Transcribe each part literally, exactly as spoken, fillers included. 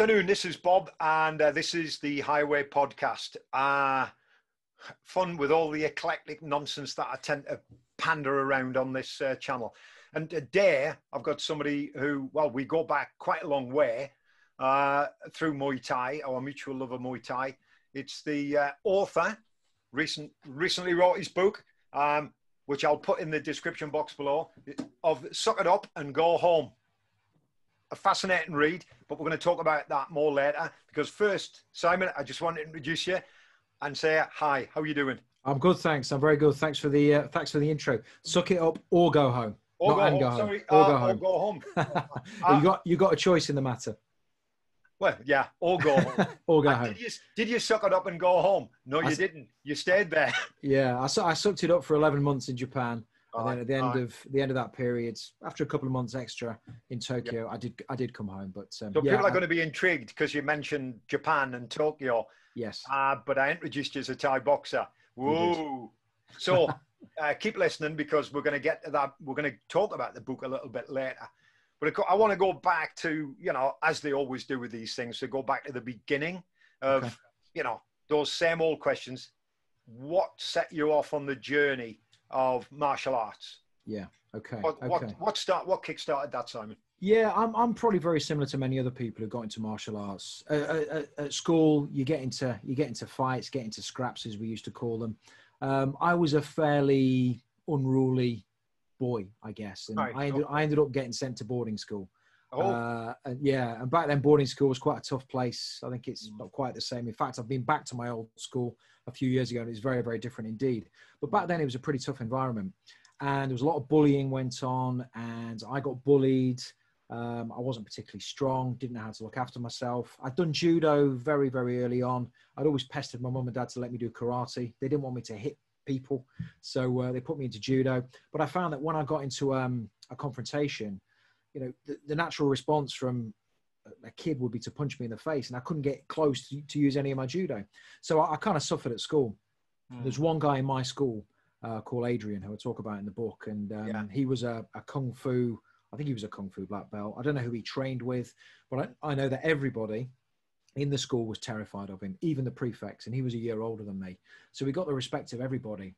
Afternoon, this is Bob, and uh, this is the Highway Podcast. Uh, fun with all the eclectic nonsense that I tend to pander around on this uh, channel. And today, I've got somebody who, well, we go back quite a long way uh, through Muay Thai, our mutual love of Muay Thai. It's the uh, author, recent, recently wrote his book, um, which I'll put in the description box below, of Suck It Up and Go Home. A fascinating read, but we're going to talk about that more later. Because first, Simon, I just want to introduce you and say hi. How are you doing? I'm good, thanks. I'm very good. Thanks for the uh, thanks for the intro. Suck it up or go home. Or Not go and go home. home. Sorry, or, uh, go home. or go home. uh, you got you got a choice in the matter. Well, yeah, or go home. or go and home. Did you, did you suck it up and go home? No, I you didn't. You stayed there. Yeah, I, su I sucked it up for eleven months in Japan. And then at the end of the end of that period, after a couple of months extra in Tokyo, yeah. I did I did come home. But um, so yeah, people are I, going to be intrigued because you mentioned Japan and Tokyo. Yes. Uh, but I introduced you as a Thai boxer. Whoa! So uh, keep listening because we're going to get to that. We're going to talk about the book a little bit later. But I want to go back to, you know, as they always do with these things, to go back to the beginning of okay. you know those same old questions. What set you off on the journey of martial arts? Yeah. Okay. What, what, okay. what start? What kick-started that, Simon? Yeah, I'm. I'm probably very similar to many other people who got into martial arts uh, at, at school. You get into you get into fights, get into scraps, as we used to call them. Um, I was a fairly unruly boy, I guess, and right. I ended, okay. I ended up getting sent to boarding school. Oh. Uh, and yeah, and back then boarding school was quite a tough place. I think it's not quite the same. In fact, I've been back to my old school a few years ago and it was very, very different indeed. But back then it was a pretty tough environment and there was a lot of bullying went on and I got bullied. Um, I wasn't particularly strong, didn't know how to look after myself. I'd done judo very, very early on. I'd always pestered my mum and dad to let me do karate. They didn't want me to hit people. So uh, they put me into judo. But I found that when I got into um, a confrontation, you know, the, the natural response from a kid would be to punch me in the face and I couldn't get close to, to use any of my judo. So I, I kind of suffered at school. Mm. There's one guy in my school uh, called Adrian, who I talk about in the book. And um, yeah. he was a, a Kung Fu, I think he was a Kung Fu black belt. I don't know who he trained with, but I, I know that everybody in the school was terrified of him, even the prefects. And he was a year older than me. So we got the respect of everybody.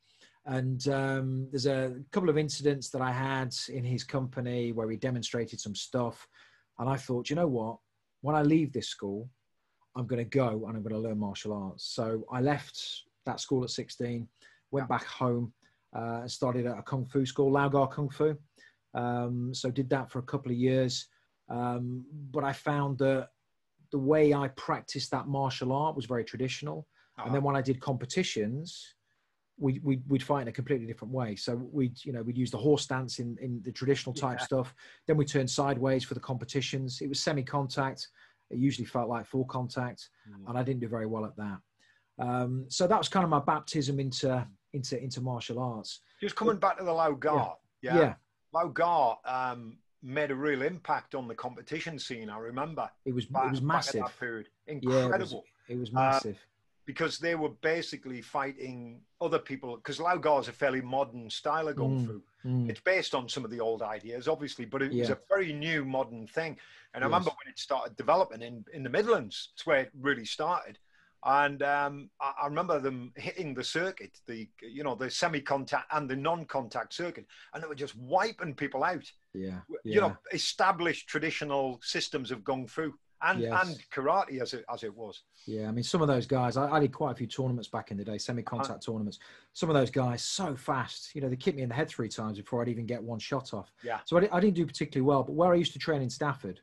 And um, there's a couple of incidents that I had in his company where he demonstrated some stuff. And I thought, you know what, when I leave this school, I'm going to go and I'm going to learn martial arts. So I left that school at sixteen, went back home uh, and started at a Kung Fu school, Laogar Kung Fu. Um, so did that for a couple of years. Um, but I found that the way I practiced that martial art was very traditional. Uh-huh. And then when I did competitions, We, we'd, we'd fight in a completely different way. So we'd, you know, we'd use the horse stance in, in the traditional type yeah. stuff. Then we turned sideways for the competitions. It was semi-contact. It usually felt like full contact. Mm. And I didn't do very well at that. Um, so that was kind of my baptism into, into, into martial arts. Just coming back to the Laogar. Yeah. yeah. yeah. Laogar um, made a real impact on the competition scene. I remember. It was, back, it was massive. That period. Incredible. Yeah, it, was, it was massive. Um, Because they were basically fighting other people. Because Laogar is a fairly modern style of Kung Fu. Mm, mm. It's based on some of the old ideas, obviously, but it yeah. was a very new modern thing. And yes. I remember when it started developing in, in the Midlands, it's where it really started. And um, I, I remember them hitting the circuit, the you know the semi-contact and the non-contact circuit, and they were just wiping people out. Yeah, yeah. You know, established traditional systems of Kung Fu. And, yes. and karate as it, as it was. Yeah, I mean, some of those guys, I, I did quite a few tournaments back in the day, semi-contact uh -huh. tournaments. Some of those guys, so fast, you know, they kicked me in the head three times before I'd even get one shot off. Yeah. So I, I didn't do particularly well, but where I used to train in Stafford,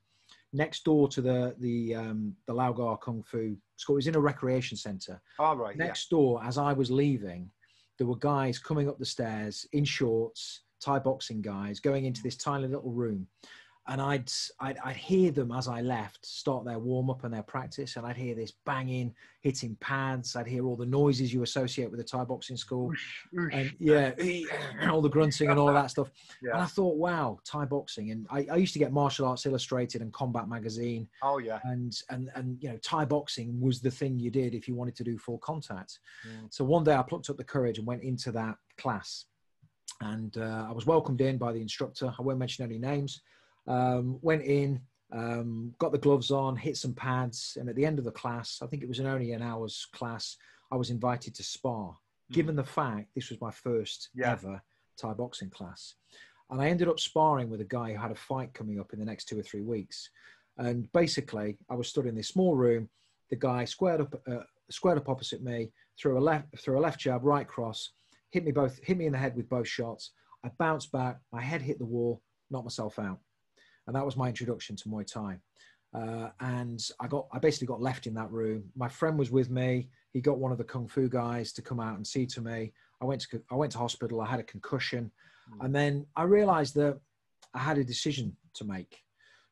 next door to the the, um, the Laogar Kung Fu school, it was in a recreation centre. All right. Next yeah. door, as I was leaving, there were guys coming up the stairs in shorts, Thai boxing guys, going into this tiny little room. And I'd, I'd, I'd hear them as I left start their warm-up and their practice, and I'd hear this banging, hitting pads. I'd hear all the noises you associate with a Thai boxing school. And yeah, all the grunting and all of that stuff. Yeah. And I thought, wow, Thai boxing. And I, I used to get Martial Arts Illustrated and Combat Magazine. Oh, yeah. And, and, and you know, Thai boxing was the thing you did if you wanted to do full contact. Yeah. So one day I plucked up the courage and went into that class. And uh, I was welcomed in by the instructor. I won't mention any names. Um, went in, um, got the gloves on, hit some pads. And at the end of the class, I think it was an only an hour's class, I was invited to spar, mm. given the fact this was my first yeah. ever Thai boxing class. And I ended up sparring with a guy who had a fight coming up in the next two or three weeks. And basically, I was stood in this small room. The guy squared up, uh, squared up opposite me, threw a left, threw a left jab, right cross, hit me both, hit me in the head with both shots. I bounced back, my head hit the wall, knocked myself out, and that was my introduction to Muay Thai. Uh, and I got, I basically got left in that room. My friend was with me. He got one of the kung fu guys to come out and see to me. I went to, I went to hospital. I had a concussion, mm. and then I realized that I had a decision to make,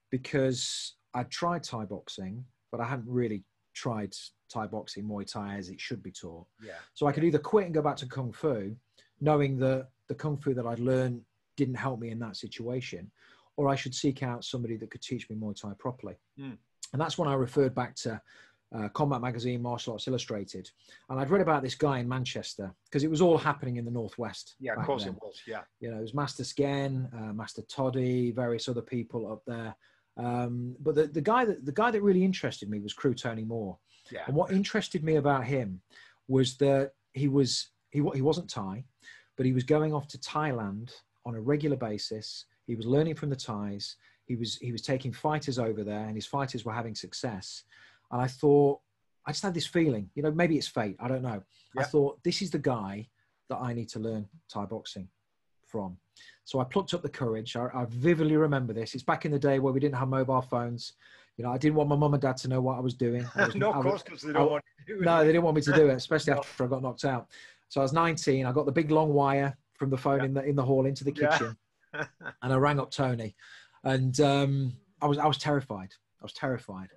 because I tried Thai boxing, but I hadn't really tried Thai boxing, Muay Thai as it should be taught. Yeah. So I could either quit and go back to Kung Fu, knowing that the Kung Fu that I'd learned didn't help me in that situation, or I should seek out somebody that could teach me Muay Thai properly. Mm. And that's when I referred back to uh, Combat Magazine, Martial Arts Illustrated. And I'd read about this guy in Manchester, because it was all happening in the Northwest. Yeah, of course then. It was, yeah. You know, it was Master Sken, uh, Master Toddy, various other people up there. Um, but the, the guy that the guy that really interested me was Crew Tony Moore, yeah. and what interested me about him was that he was he he wasn't Thai, but he was going off to Thailand on a regular basis. He was learning from the Thais. He was he was taking fighters over there, and his fighters were having success. And I thought, I just had this feeling, you know, maybe it's fate. I don't know. Yeah. I thought, this is the guy that I need to learn Thai boxing from. So I plucked up the courage. I, I vividly remember this. It's back in the day where we didn't have mobile phones. You know, I didn't want my mum and dad to know what I was doing. I was, no, of course, because they don't want you to do it. No, they didn't want me to do it, especially no. after I got knocked out. So I was nineteen. I got the big long wire from the phone yeah. in the in the hall into the kitchen, yeah. and I rang up Tony, and um, I was I was terrified. I was terrified.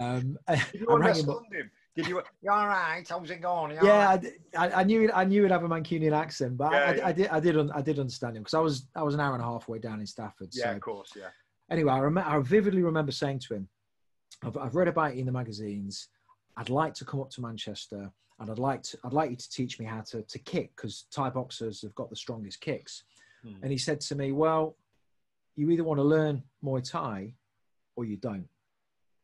Um, Did you understand him? Did you? You're all right. How's it going? You're yeah, right. I, I knew it, I knew he'd have a Mancunian accent, but yeah, I, I, yeah. I did I did un, I did understand him, because I was I was an hour and a half way down in Stafford. Yeah, so. Of course. Yeah. Anyway, I remember I vividly remember saying to him, I've, "I've read about you in the magazines. I'd like to come up to Manchester, and I'd like to I'd like you to teach me how to to kick, because Thai boxers have got the strongest kicks." Hmm. And he said to me, "Well, you either want to learn Muay Thai, or you don't."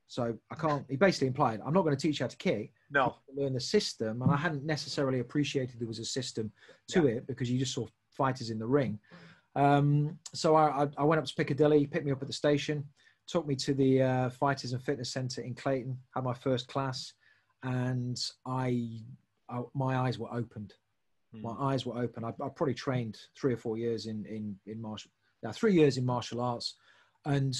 So I can't, he basically implied, I'm not going to teach you how to kick. No. To learn the system. And I hadn't necessarily appreciated there was a system to yeah. it, because you just saw fighters in the ring. Um, so I, I went up to Piccadilly. He picked me up at the station, took me to the uh, Fighters and Fitness Centre in Clayton, had my first class. And I, I my eyes were opened. Mm. My eyes were open. I, I probably trained three or four years in, in, in martial, now three years in martial arts. And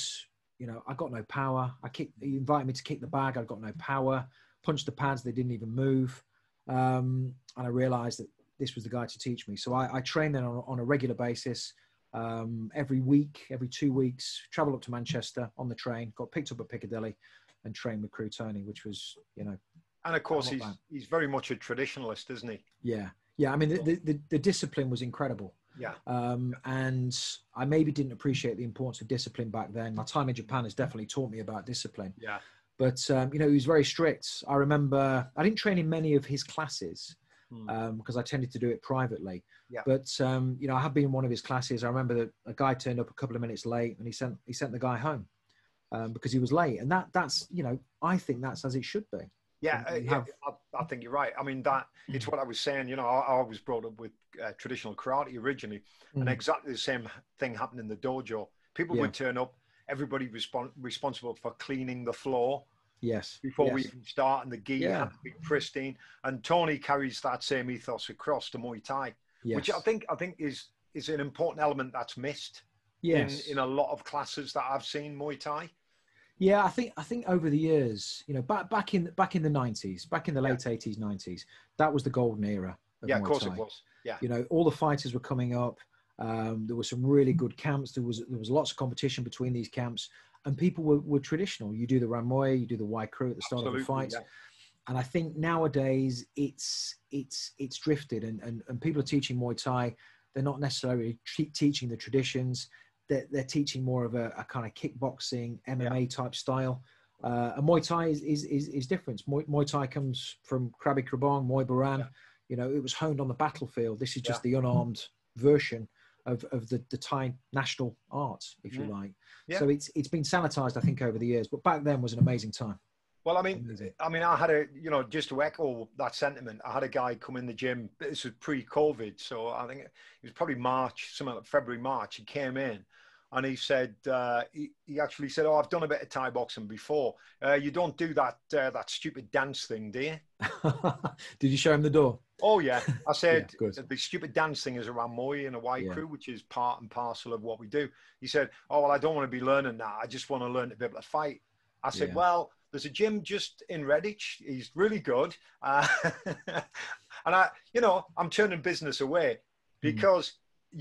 you know, I got no power. I kicked, he invited me to kick the bag. I got no power. Punched the pads. They didn't even move. Um, and I realized that this was the guy to teach me. So I, I trained then on, on a regular basis, um, every week, every two weeks, traveled up to Manchester on the train, got picked up at Piccadilly and trained with Crew Tony, which was, you know. And of course, he's, he's very much a traditionalist, isn't he? Yeah. Yeah. I mean, the, the, the, the discipline was incredible. Yeah. Um, and I maybe didn't appreciate the importance of discipline back then. My time in Japan has definitely taught me about discipline. Yeah. But, um, you know, he was very strict. I remember I didn't train in many of his classes um, because I tended to do it privately. Yeah. But, um, you know, I have been in one of his classes. I remember that a guy turned up a couple of minutes late and he sent, he sent the guy home um, because he was late. And that that's, you know, I think that's as it should be. Yeah, uh, yeah I, I think you're right. I mean, that it's what I was saying. You know, I, I was brought up with uh, traditional karate originally, mm. and exactly the same thing happened in the dojo. People yeah. would turn up. Everybody respon responsible for cleaning the floor. Yes. Before yes. we even start, and the gi yeah. had to be pristine. And Tony carries that same ethos across to Muay Thai, yes. which I think I think is is an important element that's missed. Yes. In, in a lot of classes that I've seen Muay Thai. Yeah, I think I think over the years, you know, back back in back in the nineties, back in the late yeah. eighties, nineties, that was the golden era. Of yeah, Muay of course Thai. It was. Yeah, you know, all the fighters were coming up. Um, there were some really good camps. There was there was lots of competition between these camps, and people were, were traditional. You do the Rammoy, you do the Y Crew at the start Absolutely, of the fight, yeah. and I think nowadays it's it's it's drifted, and and and people are teaching Muay Thai. They're not necessarily teaching the traditions. They're, they're teaching more of a, a kind of kickboxing, M M A yeah. type style. Uh, and Muay Thai is, is, is, is different. Muay, Muay Thai comes from Krabi Krabong, Muay Boran. Yeah. You know, it was honed on the battlefield. This is just yeah. the unarmed version of, of the, the Thai national art, if you like. Yeah. So it's, it's been sanitized, I think, over the years, but back then was an amazing time. Well, I mean, I mean, I had a, you know, just to echo that sentiment, I had a guy come in the gym. This was pre-COVID. So I think it was probably March, something like February, March. He came in and he said, uh, he, he actually said, oh, I've done a bit of Thai boxing before. Uh, you don't do that, uh, that stupid dance thing, do you? Did you show him the door? Oh, yeah. I said, yeah, the stupid dance thing is a Ramoi and a white yeah. crew, which is part and parcel of what we do. He said, oh, well, I don't want to be learning that. I just want to learn to be able to fight. I said, yeah. well, there's a gym just in Redditch. He's really good. Uh, and I, you know, I'm turning business away because mm.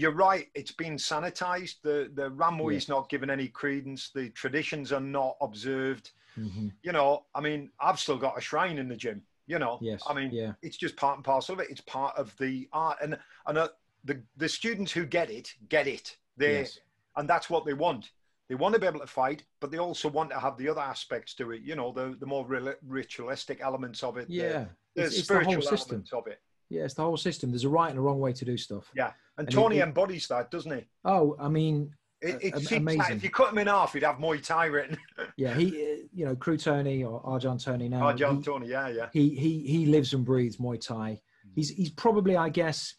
you're right. It's been sanitized. The, the Ramoi is yeah. not given any credence. The traditions are not observed. Mm-hmm. You know, I mean, I've still got a shrine in the gym, you know, yes. I mean, yeah. it's just part and parcel of it. It's part of the art, and, and uh, the, the students who get it, get it. They, yes. and that's what they want. They want to be able to fight, but they also want to have the other aspects to it. You know, the, the more ritualistic elements of it. Yeah. The, the it's, it's spiritual the whole system. elements of it. Yeah, it's the whole system. There's a right and a wrong way to do stuff. Yeah. And, and Tony it, embodies that, doesn't he? Oh, I mean, it, it seems amazing. Like if you cut him in half, he'd have Muay Thai written. yeah. He, you know, Crew Tony or Arjan Tony now. Arjan he, Tony, yeah, yeah. He, he, he lives and breathes Muay Thai. He's, he's probably, I guess...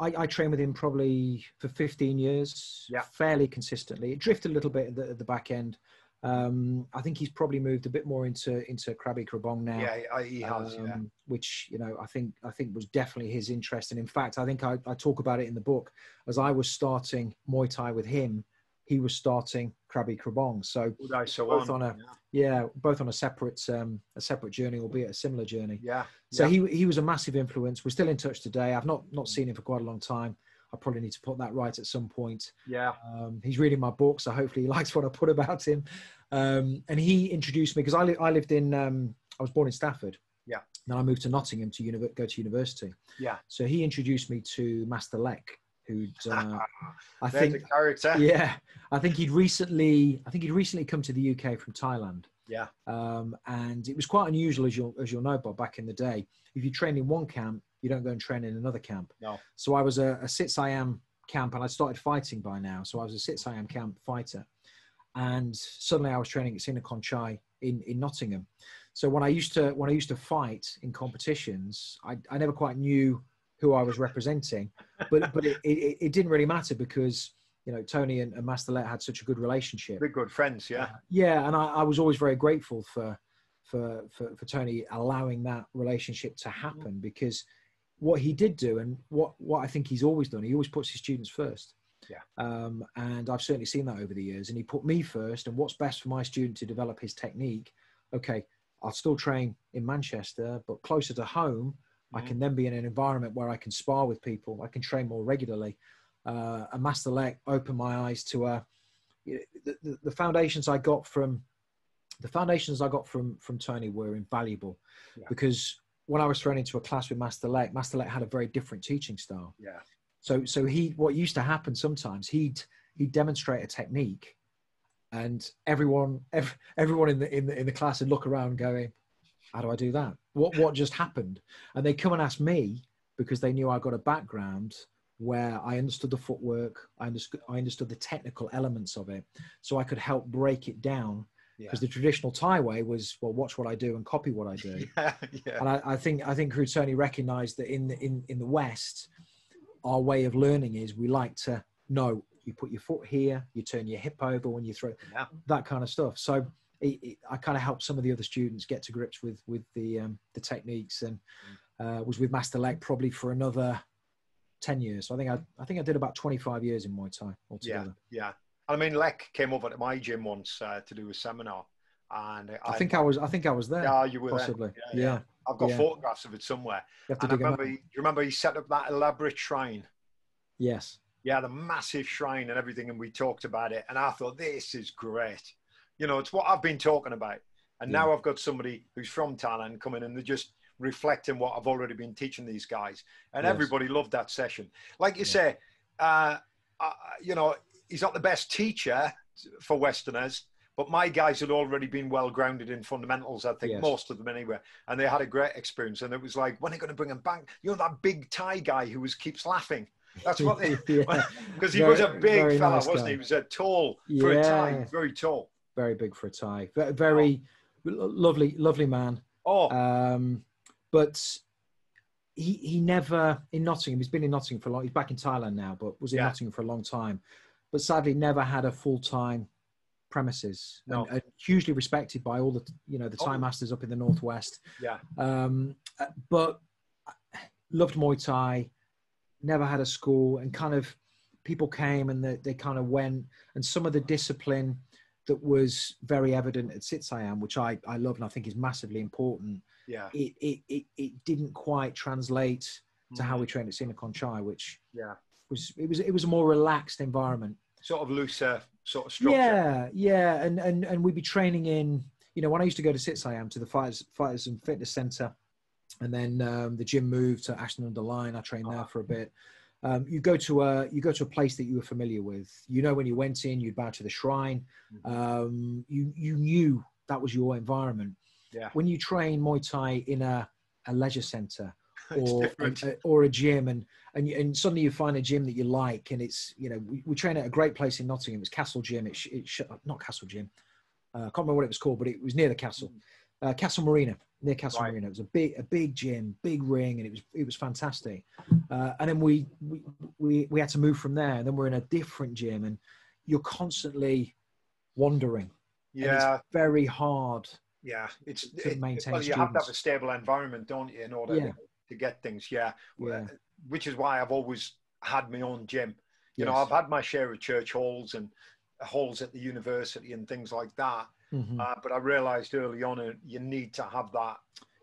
I, I trained with him probably for fifteen years, yeah. fairly consistently. It drifted a little bit at the, at the back end. Um, I think he's probably moved a bit more into into Krabi Krabong now. Yeah, he has. Um, yeah. Which, you know, I think I think was definitely his interest. And in fact, I think I, I talk about it in the book. As I was starting Muay Thai with him, he was starting Krabi Krabong. So, so both on, on a yeah. yeah, both on a separate um, a separate journey, albeit a similar journey. Yeah. So yeah. he he was a massive influence. We're still in touch today. I've not not seen him for quite a long time. I probably need to put that right at some point. Yeah. Um, he's reading my book, so hopefully he likes what I put about him. Um, and he introduced me because I li I lived in um, I was born in Stafford. Yeah. Then I moved to Nottingham to uni go to university. Yeah. So he introduced me to Master Lek. Who'd, uh, I There's think, character. yeah, I think he'd recently, I think he'd recently come to the U K from Thailand. Yeah. Um, and it was quite unusual, as you'll, as you'll know, Bob, back in the day, if you train in one camp, you don't go and train in another camp. No. So I was a, a Sit Siam camp, and I started fighting by now. So I was a Sit Siam camp fighter, and suddenly I was training at Sinakon Chai in, in Nottingham. So when I used to, when I used to fight in competitions, I, I never quite knew who I was representing, but but it, it, it didn't really matter because, you know, Tony and, and Master Lek had such a good relationship. They're good friends, yeah. Uh, yeah, and I, I was always very grateful for, for for for Tony allowing that relationship to happen, because what he did do and what what I think he's always done, he always puts his students first. Yeah. Um, and I've certainly seen that over the years, and he put me first. And what's best for my student to develop his technique? Okay, I'll still train in Manchester, but closer to home. I can then be in an environment where I can spar with people. I can train more regularly. Uh, and Master Lek opened my eyes to uh, you know, the, the foundations I got from the foundations I got from from Tony were invaluable, yeah. because when I was thrown into a class with Master Lek, Master Lek had a very different teaching style. Yeah. So so he what used to happen sometimes he'd he'd demonstrate a technique, and everyone every, everyone in the in the in the class would look around going, how do I do that? What, what just happened? And they come and ask me because they knew I got a background where I understood the footwork. I understood, I understood the technical elements of it. So I could help break it down, because yeah. the traditional Thai way was, well, watch what I do and copy what I do. yeah, yeah. And I, I think, I think Crew Tony recognized that in the, in, in the West, our way of learning is we like to know, you put your foot here, you turn your hip over when you throw yeah. that kind of stuff. So It, it, I kind of helped some of the other students get to grips with with the um, the techniques, and uh, was with Master Lek probably for another ten years. So I think I I think I did about twenty five years in Muay Thai altogether. Yeah, yeah. I mean, Lek came over to my gym once uh, to do a seminar, and I, I think I was I think I was there. Yeah, you were possibly. There. Yeah, yeah. yeah, I've got yeah. photographs of it somewhere. You have to and I remember, do you remember he set up that elaborate shrine? Yes. Yeah, the massive shrine and everything, and we talked about it, and I thought, this is great. You know, it's what I've been talking about. And yeah. now I've got somebody who's from Thailand coming and they're just reflecting what I've already been teaching these guys. And yes. everybody loved that session. Like you yeah. say, uh, uh, you know, he's not the best teacher for Westerners, but my guys had already been well-grounded in fundamentals, I think, yes. most of them anyway. And they had a great experience. And it was like, when are you going to bring him back? You know, that big Thai guy who was, keeps laughing. That's what they, because yeah. he was a big fella, nice wasn't guy. he? He was a tall yeah. for a Thai, very tall. Very big for a Thai. Very oh. lovely, lovely man. Oh. Um, but he, he never, in Nottingham, he's been in Nottingham for a long, he's back in Thailand now, but was in yeah. Nottingham for a long time. But sadly never had a full-time premises. No. And, and hugely respected by all the, you know, the Thai oh. masters up in the Northwest. Yeah. Um, but loved Muay Thai, never had a school, and kind of people came and the, they kind of went, and some of the discipline that was very evident at Sittayam, which I, I love and I think is massively important, yeah. it, it, it, it didn't quite translate mm. to how we trained at Sinakon Chai, which yeah. was, it was, it was a more relaxed environment. Sort of looser sort of structure. Yeah, yeah, and, and, and we'd be training in, you know, when I used to go to Sittayam, to the Fighters, Fighters and Fitness Centre, and then um, the gym moved to Ashton under Lyne. I trained there for a bit. Um, you go to a you go to a place that you were familiar with. You know, when you went in, you'd bow to the shrine. Um, you you knew that was your environment. Yeah. When you train Muay Thai in a, a leisure centre or a, or a gym, and and and suddenly you find a gym that you like, and it's you know we, we train at a great place in Nottingham. It's Castle Gym. It's it sh not Castle Gym. Uh, I can't remember what it was called, but it was near the castle. Mm. Uh, Castle Marina, near Castle right. Marina. It was a big, a big gym, big ring, and it was it was fantastic. Uh, and then we, we we we had to move from there. And then we're in a different gym, and you're constantly wandering. Yeah, and it's very hard. Yeah, it's to it, maintain. Well, you students. have to have a stable environment, don't you, in order yeah. to, to get things? Yeah. yeah, which is why I've always had my own gym. You yes. know, I've had my share of church halls and halls at the university and things like that. Mm-hmm. uh, but I realized early on uh, you need to have that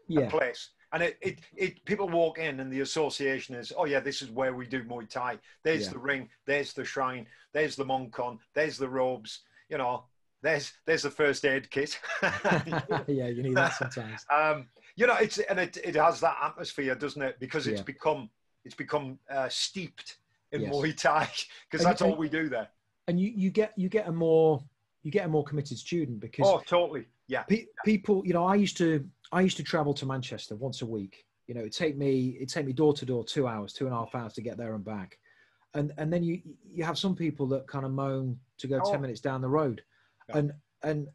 yeah. place, and it, it it people walk in and the association is, oh yeah, this is where we do Muay Thai. There's yeah. the ring, there's the shrine, there's the Mongkon, there's the robes, you know, there's there's the first aid kit. Yeah, you need that sometimes. um, you know, it's and it it has that atmosphere, doesn't it? Because it's yeah. become it's become uh, steeped in yes. Muay Thai, because that's all we do there. And you you get you get a more you get a more committed student because oh totally yeah pe people you know I used to I used to travel to Manchester once a week. You know, it take me it take me door to door two hours two and a half hours to get there and back, and and then you you have some people that kind of moan to go oh. ten minutes down the road, yeah. and and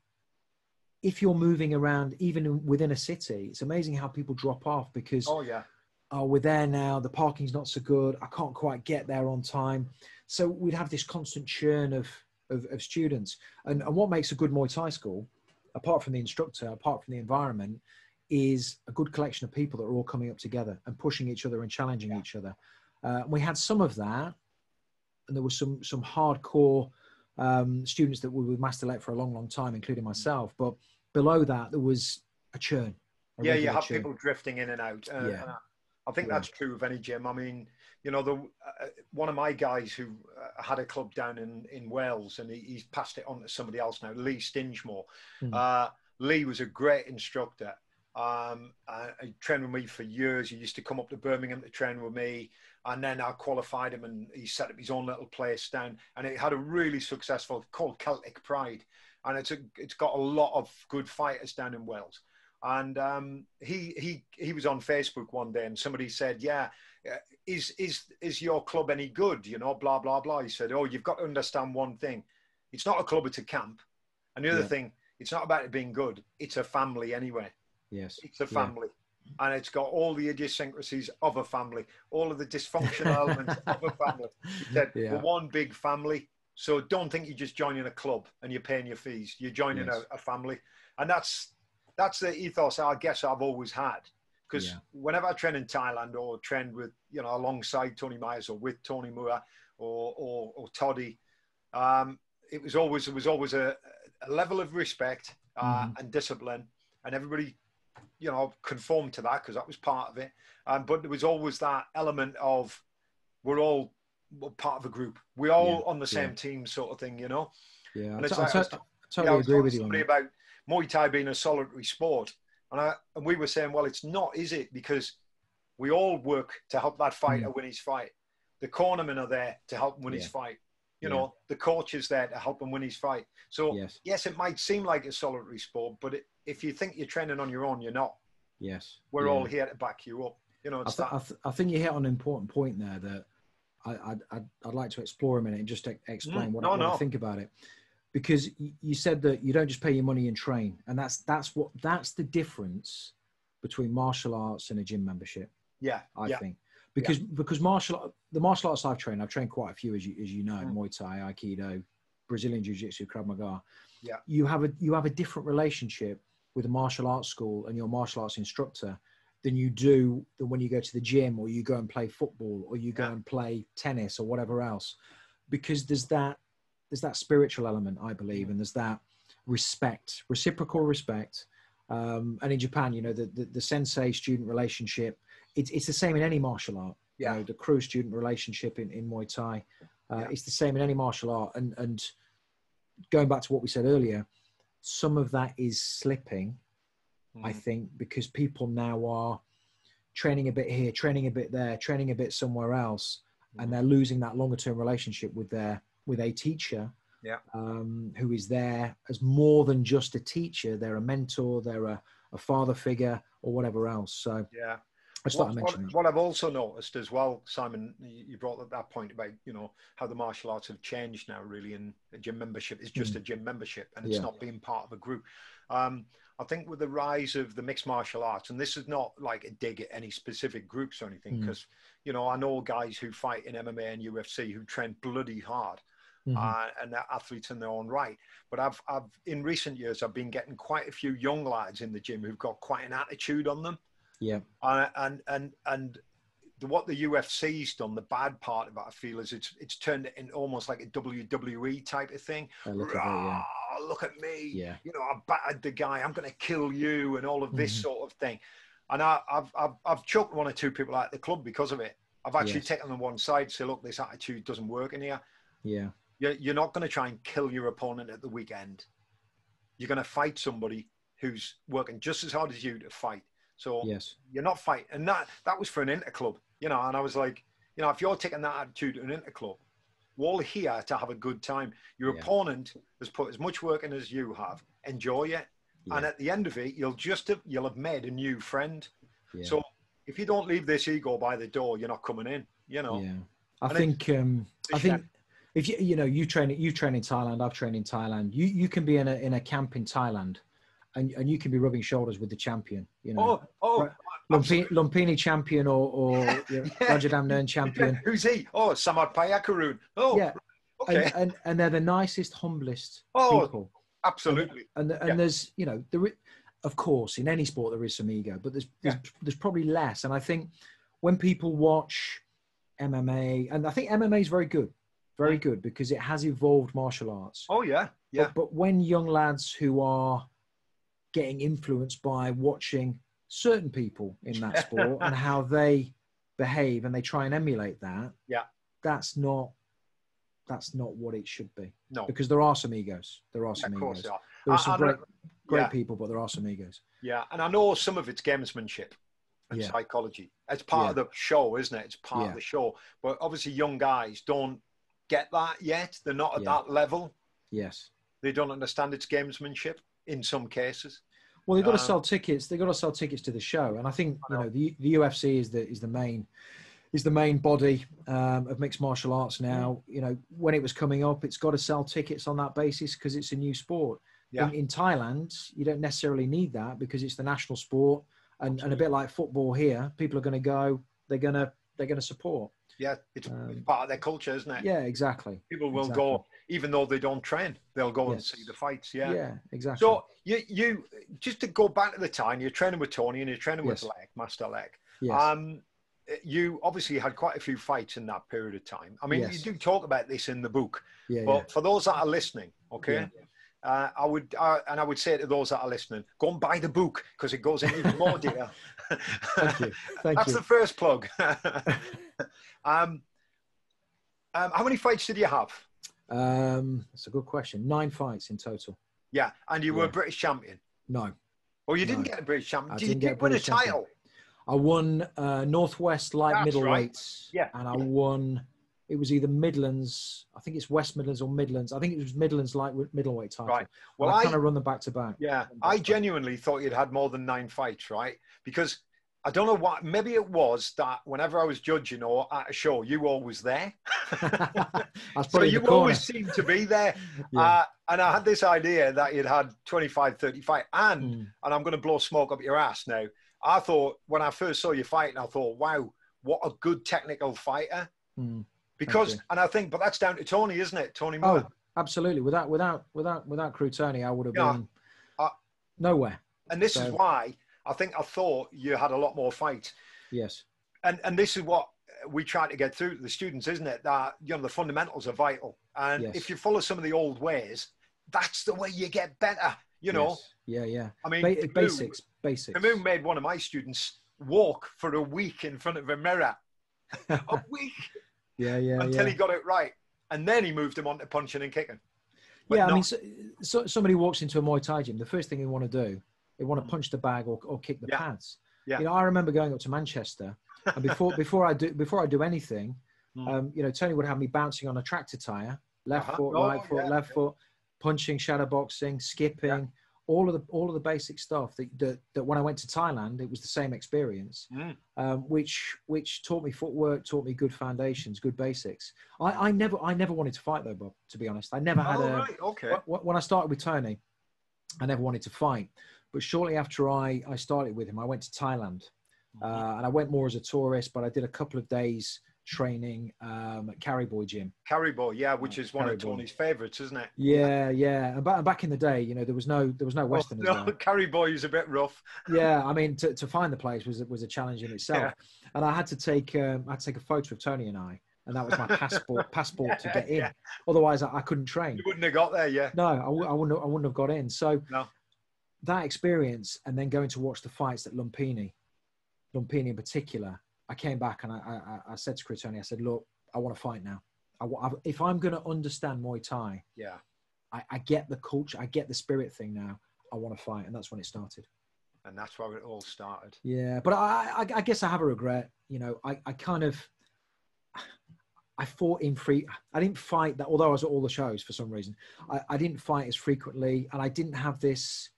if you're moving around even within a city, it's amazing how people drop off because oh yeah oh we're there now, the parking's not so good, I can't quite get there on time, so we'd have this constant churn of Of, of students. And, and what makes a good Muay Thai school, apart from the instructor, apart from the environment, is a good collection of people that are all coming up together and pushing each other and challenging yeah. each other. Uh, we had some of that, and there were some some hardcore um, students that were with Masterlet for a long, long time, including myself. But below that, there was a churn. A yeah, you have churn. people drifting in and out. Uh, yeah. and I, I think yeah. that's true of any gym. I mean, you know, the, uh, one of my guys who uh, had a club down in, in Wales, and he, he's passed it on to somebody else now, Lee Stingemore. Mm. Uh, Lee was a great instructor. Um, uh, he trained with me for years. He used to come up to Birmingham to train with me. And then I qualified him, and he set up his own little place down. And it had a really successful, called Celtic Pride. And it's, a, it's got a lot of good fighters down in Wales. And um, he, he, he was on Facebook one day, and somebody said, yeah, is, is, is your club any good? You know, blah, blah, blah. He said, oh, you've got to understand one thing. It's not a club, it's a camp. And the other yeah. thing, it's not about it being good. It's a family anyway. Yes. It's a family. Yeah. And it's got all the idiosyncrasies of a family, all of the dysfunctional elements of a family. He said, yeah. we're one big family. So don't think you're just joining a club and you're paying your fees. You're joining yes. a, a family. And that's... that's the ethos I guess I've always had, because yeah. whenever I train in Thailand or train with, you know, alongside Tony Myers or with Tony Moore or, or, or Toddy, um, it was always, it was always a, a level of respect uh, mm-hmm. and discipline, and everybody, you know, conformed to that because that was part of it. Um, but there was always that element of we're all we're part of a group. We're all yeah. on the same yeah. team sort of thing, you know? Yeah. And it's I, like, I, I, I totally yeah, I agree with you on about Muay Thai being a solitary sport, and, I, and we were saying, well, it's not, is it? Because we all work to help that fighter mm. win his fight. The cornermen are there to help him win yeah. his fight. You yeah. know, the coach is there to help him win his fight. So, yes, yes it might seem like a solitary sport, but it, if you think you're training on your own, you're not. Yes. We're yeah. all here to back you up. You know, it's I, th that. I, th I think you hit on an important point there, that I, I'd, I'd, I'd like to explore a minute and just explain mm, what, no, I, what no. I think about it. Because you said that you don't just pay your money and train. And that's, that's, what, that's the difference between martial arts and a gym membership. Yeah. I yeah. think. Because, yeah. because martial, the martial arts I've trained, I've trained quite a few, as you, as you know, mm. Muay Thai, Aikido, Brazilian Jiu-Jitsu, Krav Maga. Yeah. You have a, you have a different relationship with a martial arts school and your martial arts instructor than you do than when you go to the gym or you go and play football or you go yeah. and play tennis or whatever else. Because there's that, there's that spiritual element, I believe, and there's that respect, reciprocal respect. Um, and in Japan, you know, the, the, the sensei-student relationship, it's, it's the same in any martial art. Yeah. You know, the crew-student relationship in, in Muay Thai, uh, yeah. it's the same in any martial art. And, and going back to what we said earlier, some of that is slipping, mm. I think, because people now are training a bit here, training a bit there, training a bit somewhere else, mm. and they're losing that longer-term relationship with their with a teacher yeah. um, who is there as more than just a teacher. They're a mentor, they're a, a father figure or whatever else. So yeah, I just thought I'd mention that. What I've also noticed as well, Simon, you brought up that point about, you know, how the martial arts have changed now really, and a gym membership is just mm. a gym membership and it's yeah. not being part of a group. Um, I think with the rise of the mixed martial arts, and this is not like a dig at any specific groups or anything, because, mm. you know, I know guys who fight in M M A and U F C who train bloody hard. Mm-hmm. uh, and they're athletes in their own right. But I've, I've, in recent years, I've been getting quite a few young lads in the gym who've got quite an attitude on them. Yeah. Uh, and, and, and the, what the U F C's done, the bad part of it, I feel, is it's, it's turned it into almost like a W W E type of thing. I look Rah, at that, yeah. look at me. Yeah. You know, I battered the guy. I'm going to kill you and all of this mm-hmm. sort of thing. And I, I've, I've, I've chucked one or two people out of the club because of it. I've actually yes. taken them one side and say, look, this attitude doesn't work in here. Yeah. You're not going to try and kill your opponent at the weekend. You're going to fight somebody who's working just as hard as you to fight. So yes. you're not fighting. And that, that was for an interclub, you know, and I was like, you know, if you're taking that attitude to an interclub, we're all here to have a good time. Your yeah. opponent has put as much work in as you have. Enjoy it. Yeah. And at the end of it, you'll just have, you'll have made a new friend. Yeah. So if you don't leave this ego by the door, you're not coming in, you know. Yeah. I and think, it, um, I think, If you, you know, you train, you train in Thailand, I've trained in Thailand. You, you can be in a, in a camp in Thailand and, and you can be rubbing shoulders with the champion, you know, oh, oh, Lumpini, Lumpini champion or, or yeah, you know, yeah. Rajadam Nern champion. Who's he? Oh, Samad Payakarun. Oh, yeah. Okay. And, and, and they're the nicest, humblest oh, people. Absolutely. And, and, and yeah. there's, you know, there, of course, in any sport, there is some ego, but there's, there's, yeah. there's probably less. And I think when people watch M M A, and I think M M A is very good. Very good, because it has evolved martial arts. Oh, yeah. Yeah. But, but when young lads who are getting influenced by watching certain people in that sport and how they behave and they try and emulate that, yeah, that's not that's not what it should be. No. Because there are some egos. There are some yeah, of course egos. There are, there are some great, great yeah. people, but there are some egos. Yeah. And I know some of it's gamesmanship. And yeah. psychology. It's part yeah. of the show, isn't it? It's part yeah. of the show. But obviously young guys don't get that yet. They're not at yeah. that level. Yes, they don't understand its gamesmanship in some cases. Well, they've got um, to sell tickets. They've got to sell tickets to the show, and I think I know. you know the, the U F C is the is the main is the main body um, of mixed martial arts now. Mm. You know, when it was coming up, it's got to sell tickets on that basis because it's a new sport. Yeah. In, in Thailand, you don't necessarily need that because it's the national sport, and, and a bit like football here, people are going to go. They're going to they're going to support. Yeah, it's um, part of their culture, isn't it? Yeah, exactly. People will exactly. go, even though they don't train, they'll go yes. and see the fights. Yeah, yeah, exactly. So you, you just to go back to the time, you're training with Tony and you're training yes. with Lek, Master Lek. Yes. Um, you obviously had quite a few fights in that period of time. I mean, yes. you do talk about this in the book, yeah, but yeah. for those that are listening, okay, yeah, yeah. Uh, I would, uh, and I would say to those that are listening, go and buy the book because it goes into more detail. Thank you. Thank That's you. the first plug. Um, um, how many fights did you have? Um, that's a good question. Nine fights in total. Yeah, and you were yeah. a British champion? No. Oh, you didn't no. get a British champion? I did didn't you get win British a title? Champion. I won uh, Northwest Light that's Middleweights. Right. Yeah. And I yeah. won, it was either Midlands, I think it's West Midlands or Midlands. I think it was Midlands Light Middleweight title. Right. Well, I, I kind of run them back to back. Yeah, I back. genuinely thought you'd had more than nine fights, right? Because I don't know what, maybe it was that whenever I was judging or at a show, you were always there. So you always seemed to be there. Yeah. Uh, and I had this idea that you'd had twenty-five, thirty fight. And, mm. and I'm going to blow smoke up your ass now. I thought, when I first saw you fighting, I thought, wow, what a good technical fighter. Mm. Because, and I think, but that's down to Tony, isn't it? Tony Miller. Oh, absolutely. Without, without, without, without Crew Tony, I would have yeah, been I, nowhere. And this so. is why. I think I thought you had a lot more fight. Yes. And and this is what we try to get through to the students, isn't it? That, you know, the fundamentals are vital. And yes. if you follow some of the old ways, that's the way you get better, you know? Yes. Yeah, yeah. I mean, ba basics, Camus, basics. Camus made one of my students walk for a week in front of a mirror. a week. Yeah, yeah, Until yeah. he got it right. And then he moved him on to punching and kicking. But yeah, I mean, so, so, somebody walks into a Muay Thai gym, the first thing they want to do, they want to punch the bag or, or kick the yeah. pads. Yeah. You know, I remember going up to Manchester, and before before I do before I do anything, mm. um, you know, Tony would have me bouncing on a tractor tire, left uh-huh. foot, oh, right foot, yeah. left foot, punching, shadow boxing, skipping, yeah. all of the all of the basic stuff. That that, that when I went to Thailand, it was the same experience, mm. um, which which taught me footwork, taught me good foundations, good basics. I, I never I never wanted to fight though, Bob. To be honest, I never had oh, a. Right. Okay. When I started with Tony, I never wanted to fight. But shortly after I, I started with him, I went to Thailand uh, and I went more as a tourist, but I did a couple of days training um, at Kariboi Gym. Kariboi, yeah, which is one Kariboi. of Tony's favourites, isn't it? Yeah, yeah. And back, back in the day, you know, there was no, there was no Westerners oh, no, there. Kariboi is a bit rough. Yeah, I mean, to, to find the place was, was a challenge in itself. Yeah. And I had to take, um, I had to take a photo of Tony and I. And that was my passport passport yeah, to get in. Yeah. Otherwise, I, I couldn't train. You wouldn't have got there, yeah. No, I, w I, wouldn't, have, I wouldn't have got in. So... No. That experience, and then going to watch the fights at Lumpini, Lumpini in particular, I came back and I, I, I said to Crew Tony, I said, look, I want to fight now. I, I, if I'm going to understand Muay Thai, yeah, I, I get the culture, I get the spirit thing now. I want to fight. And that's when it started. And that's where it all started. Yeah, but I, I, I guess I have a regret. You know, I, I kind of, I fought in free, I didn't fight that, although I was at all the shows for some reason, I, I didn't fight as frequently and I didn't have this,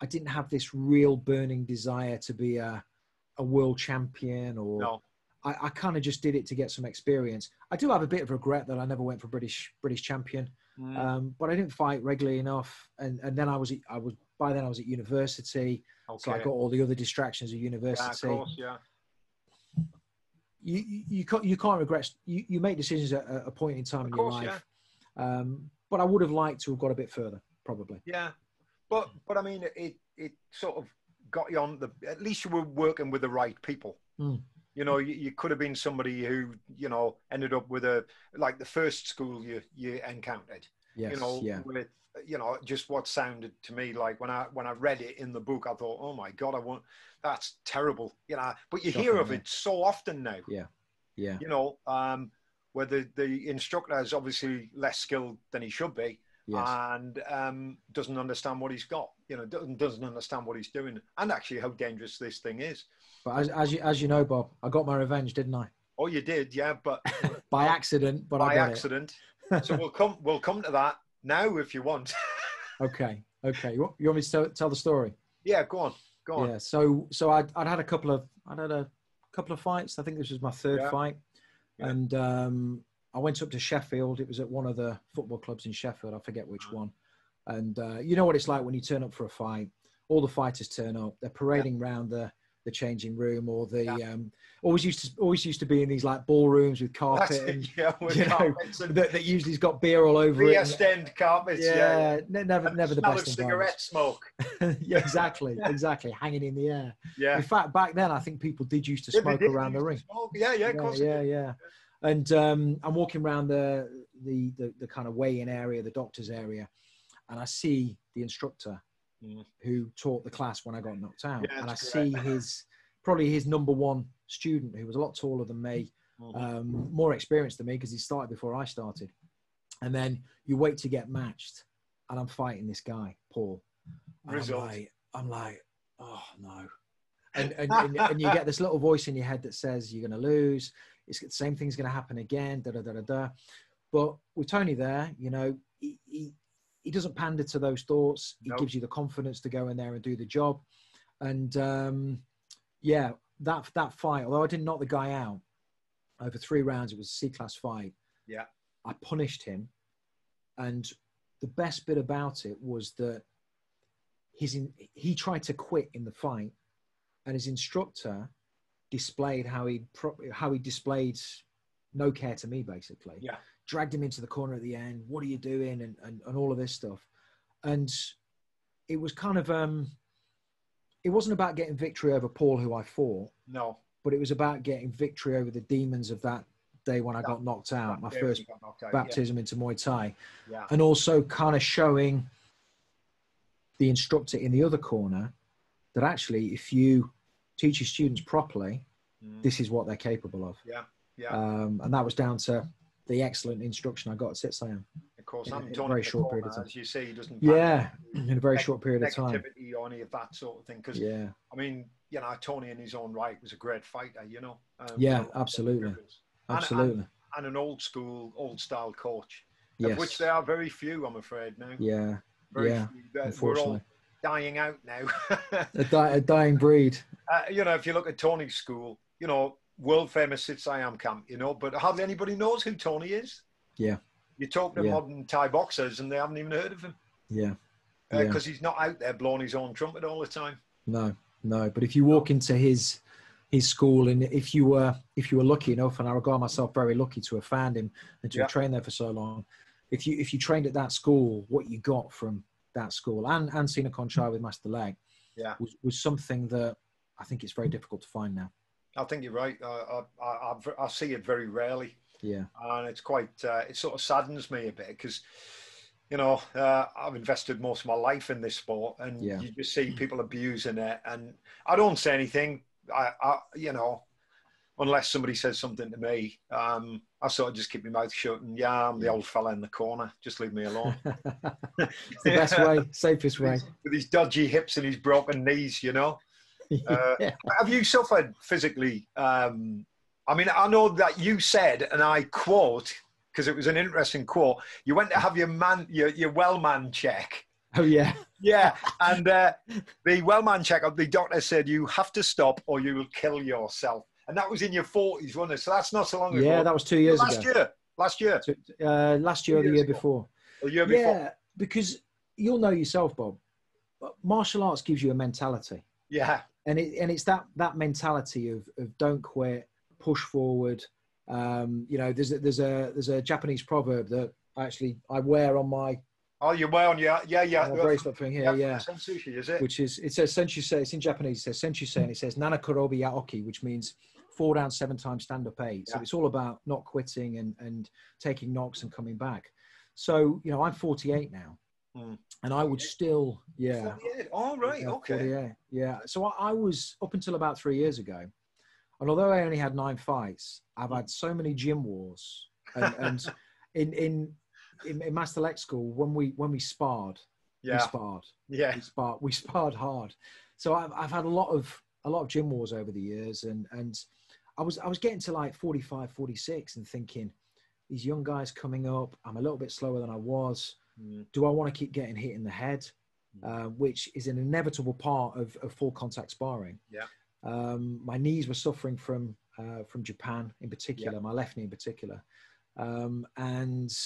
I didn't have this real burning desire to be a, a world champion or no. I, I kind of just did it to get some experience. I do have a bit of regret that I never went for British, British champion, mm. um, but I didn't fight regularly enough. And, and then I was, I was, by then I was at university. Okay. So I got all the other distractions of university. Yeah, of course, yeah. You, you, you can't, you can't regret, you, you make decisions at a point in time of in course, your life. Yeah. Um, but I would have liked to have got a bit further probably. Yeah. But, but I mean, it, it sort of got you on the, at least you were working with the right people. Mm. You know, you, you could have been somebody who, you know, ended up with a, like the first school you, you encountered, yes, you know, yeah. with, you know, just what sounded to me like when I, when I read it in the book, I thought, oh my God, I want, that's terrible. You know, but you Shocking, hear of yeah. it so often now. Yeah. Yeah. You know, um, where the, the instructor is obviously less skilled than he should be. Yes. And um, doesn't understand what he's got, you know, doesn't, doesn't understand what he's doing and actually how dangerous this thing is. But as, as, you, as you know, Bob, I got my revenge, didn't I? Oh, you did, yeah, but... by accident, but by I got accident. It. So we'll come, we'll come to that now if you want. Okay, okay. You want, you want me to tell, tell the story? Yeah, go on, go on. Yeah, so, so I'd, I'd had a couple of, I'd had a couple of fights. I think this was my third yeah. fight. Yeah. And... Um, I went up to Sheffield. It was at one of the football clubs in Sheffield. I forget which one. And uh, you know what it's like when you turn up for a fight. All the fighters turn up. They're parading yeah. around the, the changing room or the yeah. um, always used to always used to be in these like ballrooms with carpet. And, it, yeah, with you carpets know, and that, that usually's got beer all over the it. West End carpets. Yeah, yeah. Ne never and never the, the best. Of cigarette smoke. yeah, exactly, yeah. exactly. Hanging in the air. Yeah. In fact, back then I think people did used to yeah, smoke around the ring. Smoke. Yeah, yeah, yeah, of course. Yeah, yeah. yeah. And um, I'm walking around the, the, the, the kind of weigh-in area, the doctor's area, and I see the instructor mm. who taught the class when I got knocked out. Yeah, and I see right. his, probably his number one student who was a lot taller than me, um, more experienced than me because he started before I started. And then you wait to get matched and I'm fighting this guy, Paul. I'm like, I'm like, oh no. And, and, and, and you get this little voice in your head that says you're going to lose. It's the same thing's going to happen again, da, da, da, da, da. But with Tony there, you know, he, he, he doesn't pander to those thoughts. He nope. gives you the confidence to go in there and do the job. And, um, yeah, that that fight, although I didn't knock the guy out over three rounds, it was a C-class fight. Yeah, I punished him, and the best bit about it was that his in, he tried to quit in the fight, and his instructor displayed how he pro, how he displayed no care to me, basically. Yeah, dragged him into the corner at the end. What are you doing? And and, and all of this stuff, and it was kind of um. It wasn't about getting victory over Paul, who I fought. No. But it was about getting victory over the demons of that day when I got knocked out, my first baptism into Muay Thai. Yeah. And also kind of showing the instructor in the other corner that actually, if you teach your students properly, mm. this is what they're capable of. Yeah, yeah. Um, and that was down to the excellent instruction I got at Sitsayan. Of course, in, I'm in a very short corner, period of time. As you say, he doesn't. Yeah, in a very short period of time. Negativity or any of that sort of thing, because yeah, I mean, you know, Tony in his own right was a great fighter, you know. Um, yeah, absolutely, absolutely, and, and, and an old school, old style coach, yes. of which there are very few, I'm afraid now. Yeah, very yeah, few. Unfortunately, we're all dying out now. a, di a dying breed. Uh, you know, if you look at Tony's school, you know. World famous Sitsayan camp, you know, but hardly anybody knows who Tony is. Yeah. You're talking to yeah. modern Thai boxers and they haven't even heard of him. Yeah. Because uh, yeah. he's not out there blowing his own trumpet all the time. No, no. But if you walk into his his school, and if you were if you were lucky enough, and I regard myself very lucky to have found him and to yeah. have trained there for so long, if you if you trained at that school, what you got from that school and and Sinakorn Chai with Master Leg yeah. was, was something that I think it's very difficult to find now. I think you're right. Uh, I, I, I see it very rarely. Yeah. And it's quite, uh, it sort of saddens me a bit because, you know, uh, I've invested most of my life in this sport and yeah. you just see people abusing it. And I don't say anything, I, I you know, unless somebody says something to me, um, I sort of just keep my mouth shut and yeah, I'm the old fella in the corner. Just leave me alone. It's the best way, safest way. With his dodgy hips and his broken knees, you know. Uh, yeah. Have you suffered physically? Um, I mean, I know that you said, and I quote, because it was an interesting quote, you went to have your man, your, your well-man check. Oh, yeah. Yeah. And uh, the well-man check, the doctor said, you have to stop or you will kill yourself. And that was in your forties, wasn't it? So that's not so long ago. Yeah, that was two years last ago. Year, last year. Uh, last year or the year ago. before. The year before. Yeah, because you'll know yourself, Bob. Martial arts gives you a mentality. Yeah. And it and it's that that mentality of of don't quit, push forward. Um, you know, there's a, there's a there's a Japanese proverb that actually I wear on my oh you wear on your yeah yeah bracelet thing here yeah, yeah. Sensushi, is it? Which is it says sensusei, it's in Japanese, it says sensusei, and it says nana korobi yaoki, which means fall down seven times, stand up eight. Yeah. So it's all about not quitting and and taking knocks and coming back. So you know, I'm forty-eight now. Mm. And I would still, yeah. All right, yeah, okay. Yeah, yeah. So I, I was, up until about three years ago, and although I only had nine fights, I've had so many gym wars. And, and in, in, in, in Master Lex school, when we, when we sparred, yeah. we sparred. Yeah. We sparred, we sparred hard. So I've, I've had a lot of, a lot of gym wars over the years. And, and I was, I was getting to like forty-five, forty-six and thinking, these young guys coming up, I'm a little bit slower than I was. Do I want to keep getting hit in the head, uh, which is an inevitable part of, of full contact sparring? Yeah. Um, my knees were suffering from uh, from Japan in particular, yeah. my left knee in particular, um, and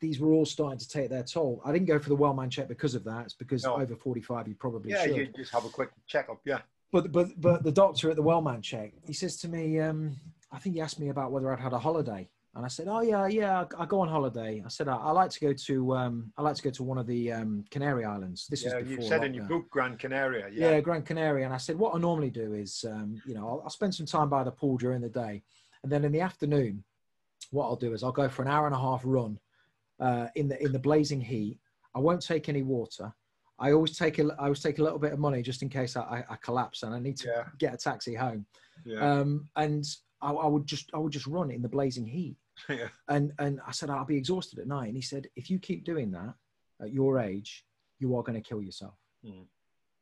these were all starting to take their toll. I didn't go for the well man check because of that. It's because no. over forty-five, you probably yeah, should. Yeah, you just have a quick checkup. Yeah. But but but the doctor at the well man check, he says to me, um, I think he asked me about whether I'd had a holiday. And I said, oh, yeah, yeah, I go on holiday. I said, I, I like to go to um, I like to go to one of the um, Canary Islands. This yeah, is before you said lockdown. In your book, Gran Canaria. Yeah. yeah, Gran Canaria. And I said, what I normally do is, um, you know, I'll, I'll spend some time by the pool during the day. And then in the afternoon, what I'll do is I'll go for an hour and a half run uh, in the in the blazing heat. I won't take any water. I always take a, I always take a little bit of money just in case I, I, I collapse and I need to yeah. get a taxi home. Yeah. Um, and I, I would just I would just run in the blazing heat. Yeah. And, and I said, I'll be exhausted at night. And he said, if you keep doing that at your age, you are going to kill yourself. Mm.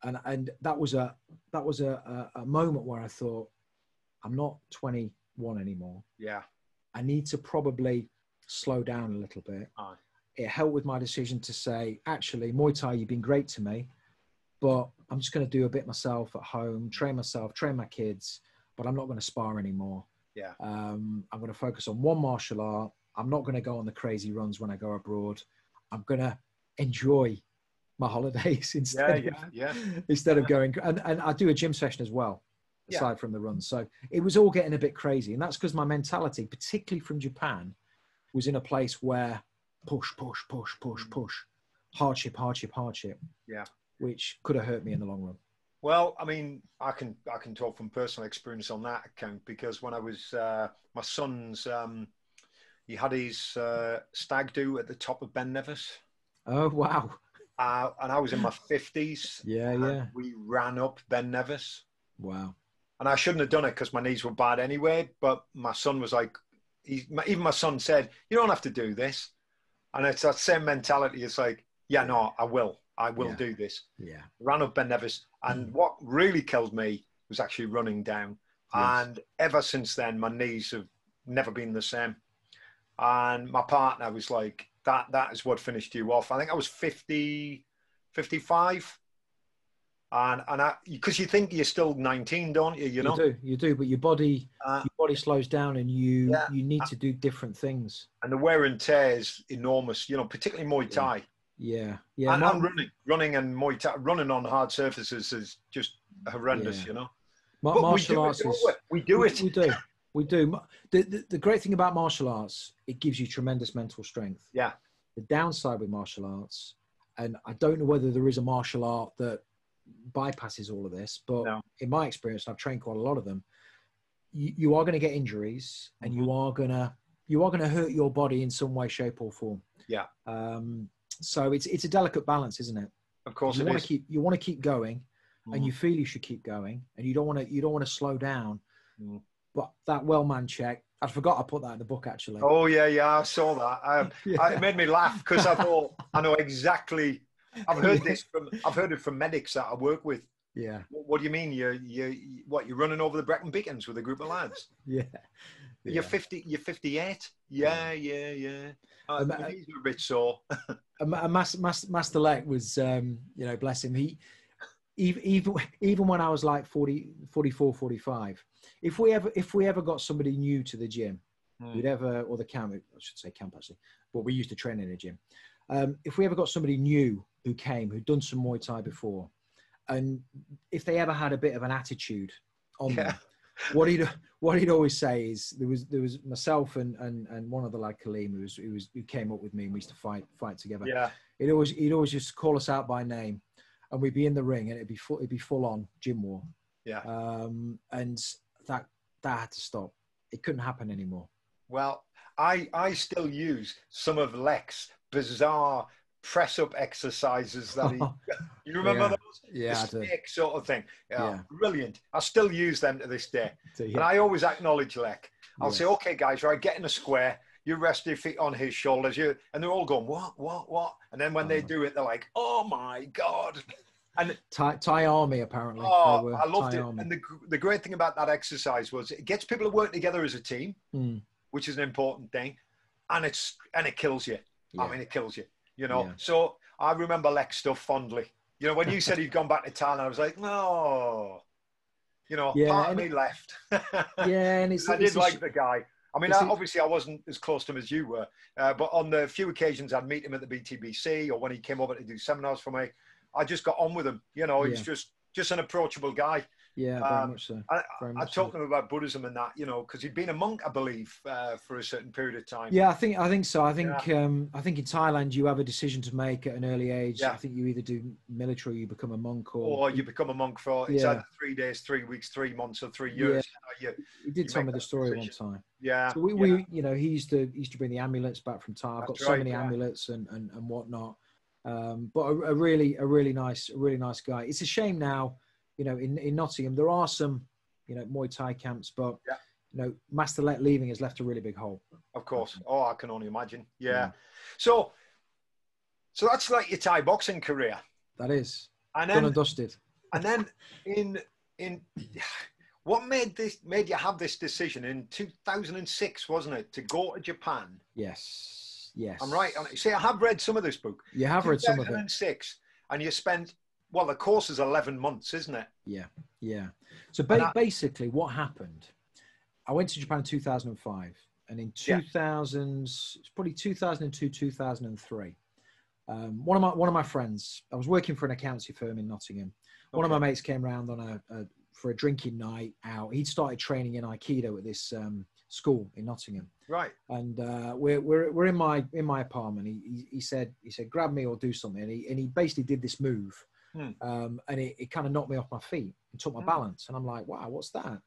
And, and that was, a, that was a, a, a moment where I thought, I'm not twenty-one anymore. Yeah. I need to probably slow down a little bit. Oh. It helped with my decision to say, actually, Muay Thai, you've been great to me, but I'm just going to do a bit myself at home, train myself, train my kids, but I'm not going to spar anymore. Yeah. Um, I'm going to focus on one martial art. I'm not going to go on the crazy runs when I go abroad. I'm going to enjoy my holidays instead, yeah, yeah, of, yeah. instead yeah. of going. And, and I do a gym session as well, aside yeah. from the runs. So it was all getting a bit crazy. And that's because my mentality, particularly from Japan, was in a place where push, push, push, push, push, hardship, hardship, hardship. Yeah. Which could have hurt me in the long run. Well, I mean, I can I can talk from personal experience on that account, because when I was uh, my son's, um, he had his uh, stag do at the top of Ben Nevis. Oh wow! Uh, and I was in my fifties. Yeah, yeah. We ran up Ben Nevis. Wow. And I shouldn't have done it because my knees were bad anyway. But my son was like, he, my, even my son said, "You don't have to do this." And it's that same mentality. It's like, yeah, no, I will. I will yeah. do this. Yeah. Ran up Ben Nevis. And mm. what really killed me was actually running down. Yes. And ever since then, my knees have never been the same. And my partner was like, that, that is what finished you off. I think I was fifty, fifty-five. And, and I, because you think you're still nineteen, don't you? You know? You do, you do, but your body, uh, your body slows down and you, yeah, you need uh, to do different things. And the wear and tear is enormous, you know, particularly Muay Thai. Yeah. Yeah, yeah. And, and running, running, and Muay Thai, running on hard surfaces is just horrendous, yeah. you know. Ma but martial arts, we do it. We do, we do. The, the the great thing about martial arts, it gives you tremendous mental strength. Yeah. The downside with martial arts, and I don't know whether there is a martial art that bypasses all of this, but no. in my experience, I've trained quite a lot of them. You, you are going to get injuries, and mm-hmm. you are gonna you are gonna hurt your body in some way, shape, or form. Yeah. Um. So it's it's a delicate balance, isn't it? Of course, you it want is. To keep you want to keep going, mm. and you feel you should keep going, and you don't want to you don't want to slow down. Mm. But that well-man check, I forgot I put that in the book actually. Oh yeah, yeah, I saw that. Um, yeah. I, it made me laugh because I thought I know exactly. I've heard this from I've heard it from medics that I work with. Yeah. What, what do you mean? You you what? You're running over the Brecon Beacons with a group of lads? yeah. yeah. You're fifty. You're fifty-eight. Yeah, yeah, yeah. Uh, um, my knees were a bit sore. Master, Master, Master Lek was, um, you know, bless him. He, even, even, even when I was like forty, forty-four, forty-five, if we ever, if we ever got somebody new to the gym, mm. we'd ever, or the camp, I should say camp actually, but we used to train in a gym. Um, if we ever got somebody new who came, who'd done some Muay Thai before, and if they ever had a bit of an attitude on yeah. them, what he'd what he'd always say is there was there was myself and and and one other lad, Kaleem, who was who was who came up with me, and we used to fight fight together. Yeah. He'd always he'd always just call us out by name, and we'd be in the ring, and it'd be full it'd be full on gym war. Yeah. Um. And that that had to stop. It couldn't happen anymore. Well, I I still use some of Lek's bizarre press up exercises that he, you remember yeah. those? Yeah, the snake sort of thing. Yeah, yeah. Brilliant. I still use them to this day. So, yeah. And I always acknowledge Lek. I'll yes. say, okay, guys, right, get in a square. You rest your feet on his shoulders. You And they're all going, what, what, what? And then when oh. they do it, they're like, oh my God. And Thai, Thai army, apparently. Oh, I loved Thai it. Army. And the, the great thing about that exercise was it gets people to work together as a team, mm. which is an important thing. And it's, and it kills you. Yeah. I mean, it kills you. You know, yeah. so I remember Lek's stuff fondly. You know, when you said he'd gone back to Thailand, I was like, no, you know, yeah, part of me it, left. yeah, and it's I it's did like the guy. I mean, I, obviously, I wasn't as close to him as you were, uh, but on the few occasions I'd meet him at the B T B C or when he came over to do seminars for me, I just got on with him. You know, he's yeah. just just an approachable guy. Yeah, very um, much so. Very I, much I talked so. to him about Buddhism and that, you know, because he'd been a monk, I believe, uh, for a certain period of time. Yeah, I think I think so. I think yeah. um, I think in Thailand you have a decision to make at an early age. Yeah. I think you either do military, or you become a monk, or or you become a monk for yeah. it's either three days, three weeks, three months, or three years. Yeah. You, we did some of the story decision. one time. Yeah, so we, yeah. we you know he used to he used to bring the amulets back from Thailand. I've got That's so right, many yeah. amulets and, and and whatnot. Um, but a, a really a really nice a really nice guy. It's a shame now. You know, in, in Nottingham, there are some, you know, Muay Thai camps, but, yeah. you know, Master Lek leaving has left a really big hole. Of course. Oh, I can only imagine. Yeah. yeah. So, so that's like your Thai boxing career. That is. And then, Done and dusted. And then in, in, what made this, made you have this decision in two thousand six, wasn't it, to go to Japan? Yes. Yes. I'm right. See, I have read some of this book. You have read some of it. two thousand six, and you spent well, the course is eleven months, isn't it? Yeah, yeah. So ba I, basically what happened, I went to Japan in two thousand five, and in two thousand, yeah. it's probably two thousand two, two thousand three, um, one, of my, one of my friends, I was working for an accountancy firm in Nottingham. One okay. of my mates came round on a, a, for a drinking night out. He'd started training in Aikido at this um, school in Nottingham. Right. And uh, we're, we're, we're in my, in my apartment. He, he, he said, he said, grab me or do something. And he, and he basically did this move. Hmm. Um, and it, it kind of knocked me off my feet and took my hmm. balance. And I'm like, wow, what's that?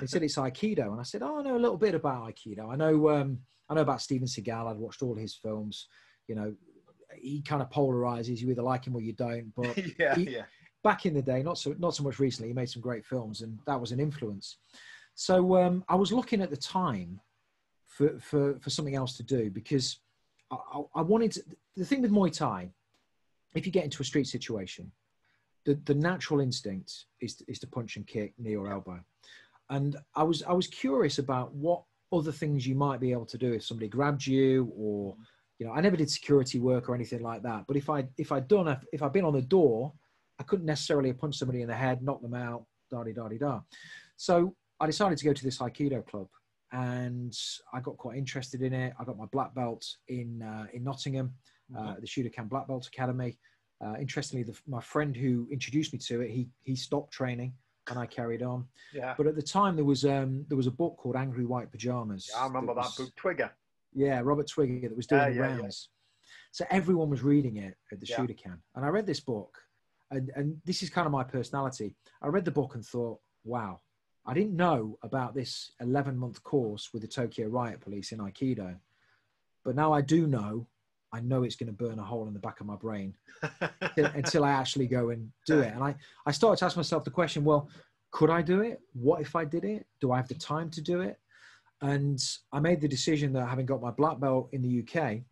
He said, it's Aikido. And I said, oh, I know a little bit about Aikido. I know, um, I know about Steven Seagal. I'd watched all his films. You know, he kind of polarizes. You either like him or you don't. But yeah, he, yeah. back in the day, not so, not so much recently, he made some great films, and that was an influence. So um, I was looking at the time for, for, for something else to do, because I, I, I wanted to, the thing with Muay Thai, if you get into a street situation, the, the natural instinct is to, is to punch and kick, knee or elbow. And I was, I was curious about what other things you might be able to do if somebody grabbed you, or, you know, I never did security work or anything like that. But if I, if I'd done, if I'd been on the door, I couldn't necessarily punch somebody in the head, knock them out, da-de-da-de-da. So I decided to go to this Aikido club, and I got quite interested in it. I got my black belt in, uh, in Nottingham, mm-hmm. uh, the Shotokan Black Belt Academy. Uh, interestingly, the, my friend who introduced me to it, he, he stopped training, and I carried on. Yeah. But at the time, there was um, there was a book called Angry White Pajamas. Yeah, I remember that, was, that book, Twigger. Yeah, Robert Twigger, that was doing uh, yeah, rounds. Yeah. So everyone was reading it at the yeah. Shotokan. And I read this book, and, and this is kind of my personality. I read the book and thought, wow, I didn't know about this eleven-month course with the Tokyo Riot Police in Aikido. But now I do know. I know it's going to burn a hole in the back of my brain until I actually go and do it. And I, I started to ask myself the question, well, could I do it? What if I did it? Do I have the time to do it? And I made the decision that, having got my black belt in the U K,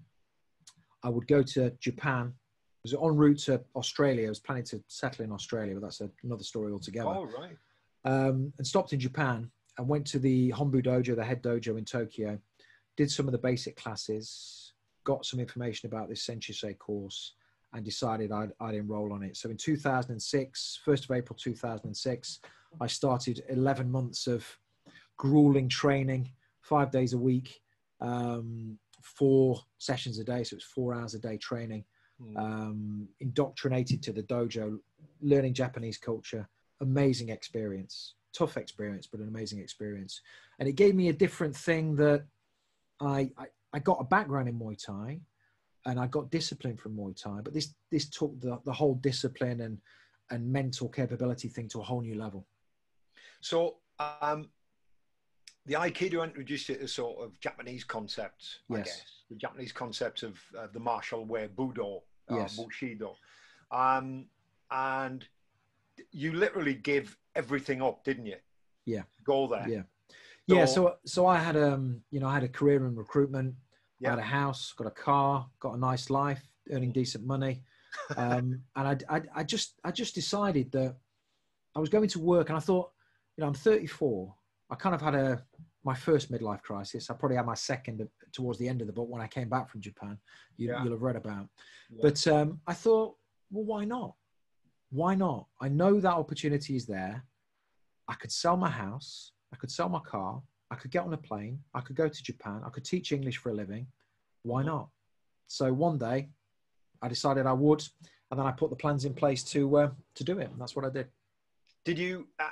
I would go to Japan. I was en route to Australia. I was planning to settle in Australia, but that's a, another story altogether. Oh, right. Um, and stopped in Japan and went to the Honbu Dojo, the head dojo in Tokyo, did some of the basic classes, got some information about this Senshisei course, and decided I'd, I'd enroll on it. So in two thousand six, first of April, two thousand six, I started eleven months of grueling training, five days a week, um, four sessions a day. So it was four hours a day training, um, indoctrinated to the dojo, learning Japanese culture. Amazing experience, tough experience, but an amazing experience. And it gave me a different thing that I, I I got a background in Muay Thai, and I got discipline from Muay Thai, but this, this took the, the whole discipline and, and mental capability thing to a whole new level. So um, the Aikido introduced it as sort of Japanese concepts, yes. I guess. The Japanese concepts of uh, the martial way, Budo, uh, yes. Bushido. Um, and you literally gave everything up, didn't you? Yeah. Go there. Yeah. So, yeah, so so I had um you know I had a career in recruitment, yeah. I had a house, got a car, got a nice life, earning decent money, um, and I, I I just I just decided that I was going to work, and I thought, you know, I'm thirty-four, I kind of had a my first midlife crisis. I probably had my second towards the end of the book when I came back from Japan. You, yeah. You'll have read about, yeah. but um, I thought, well, why not? Why not? I know that opportunity is there. I could sell my house. I could sell my car, I could get on a plane, I could go to Japan, I could teach English for a living. Why not? So one day I decided I would, and then I put the plans in place to, uh, to do it. And that's what I did. Did you, uh,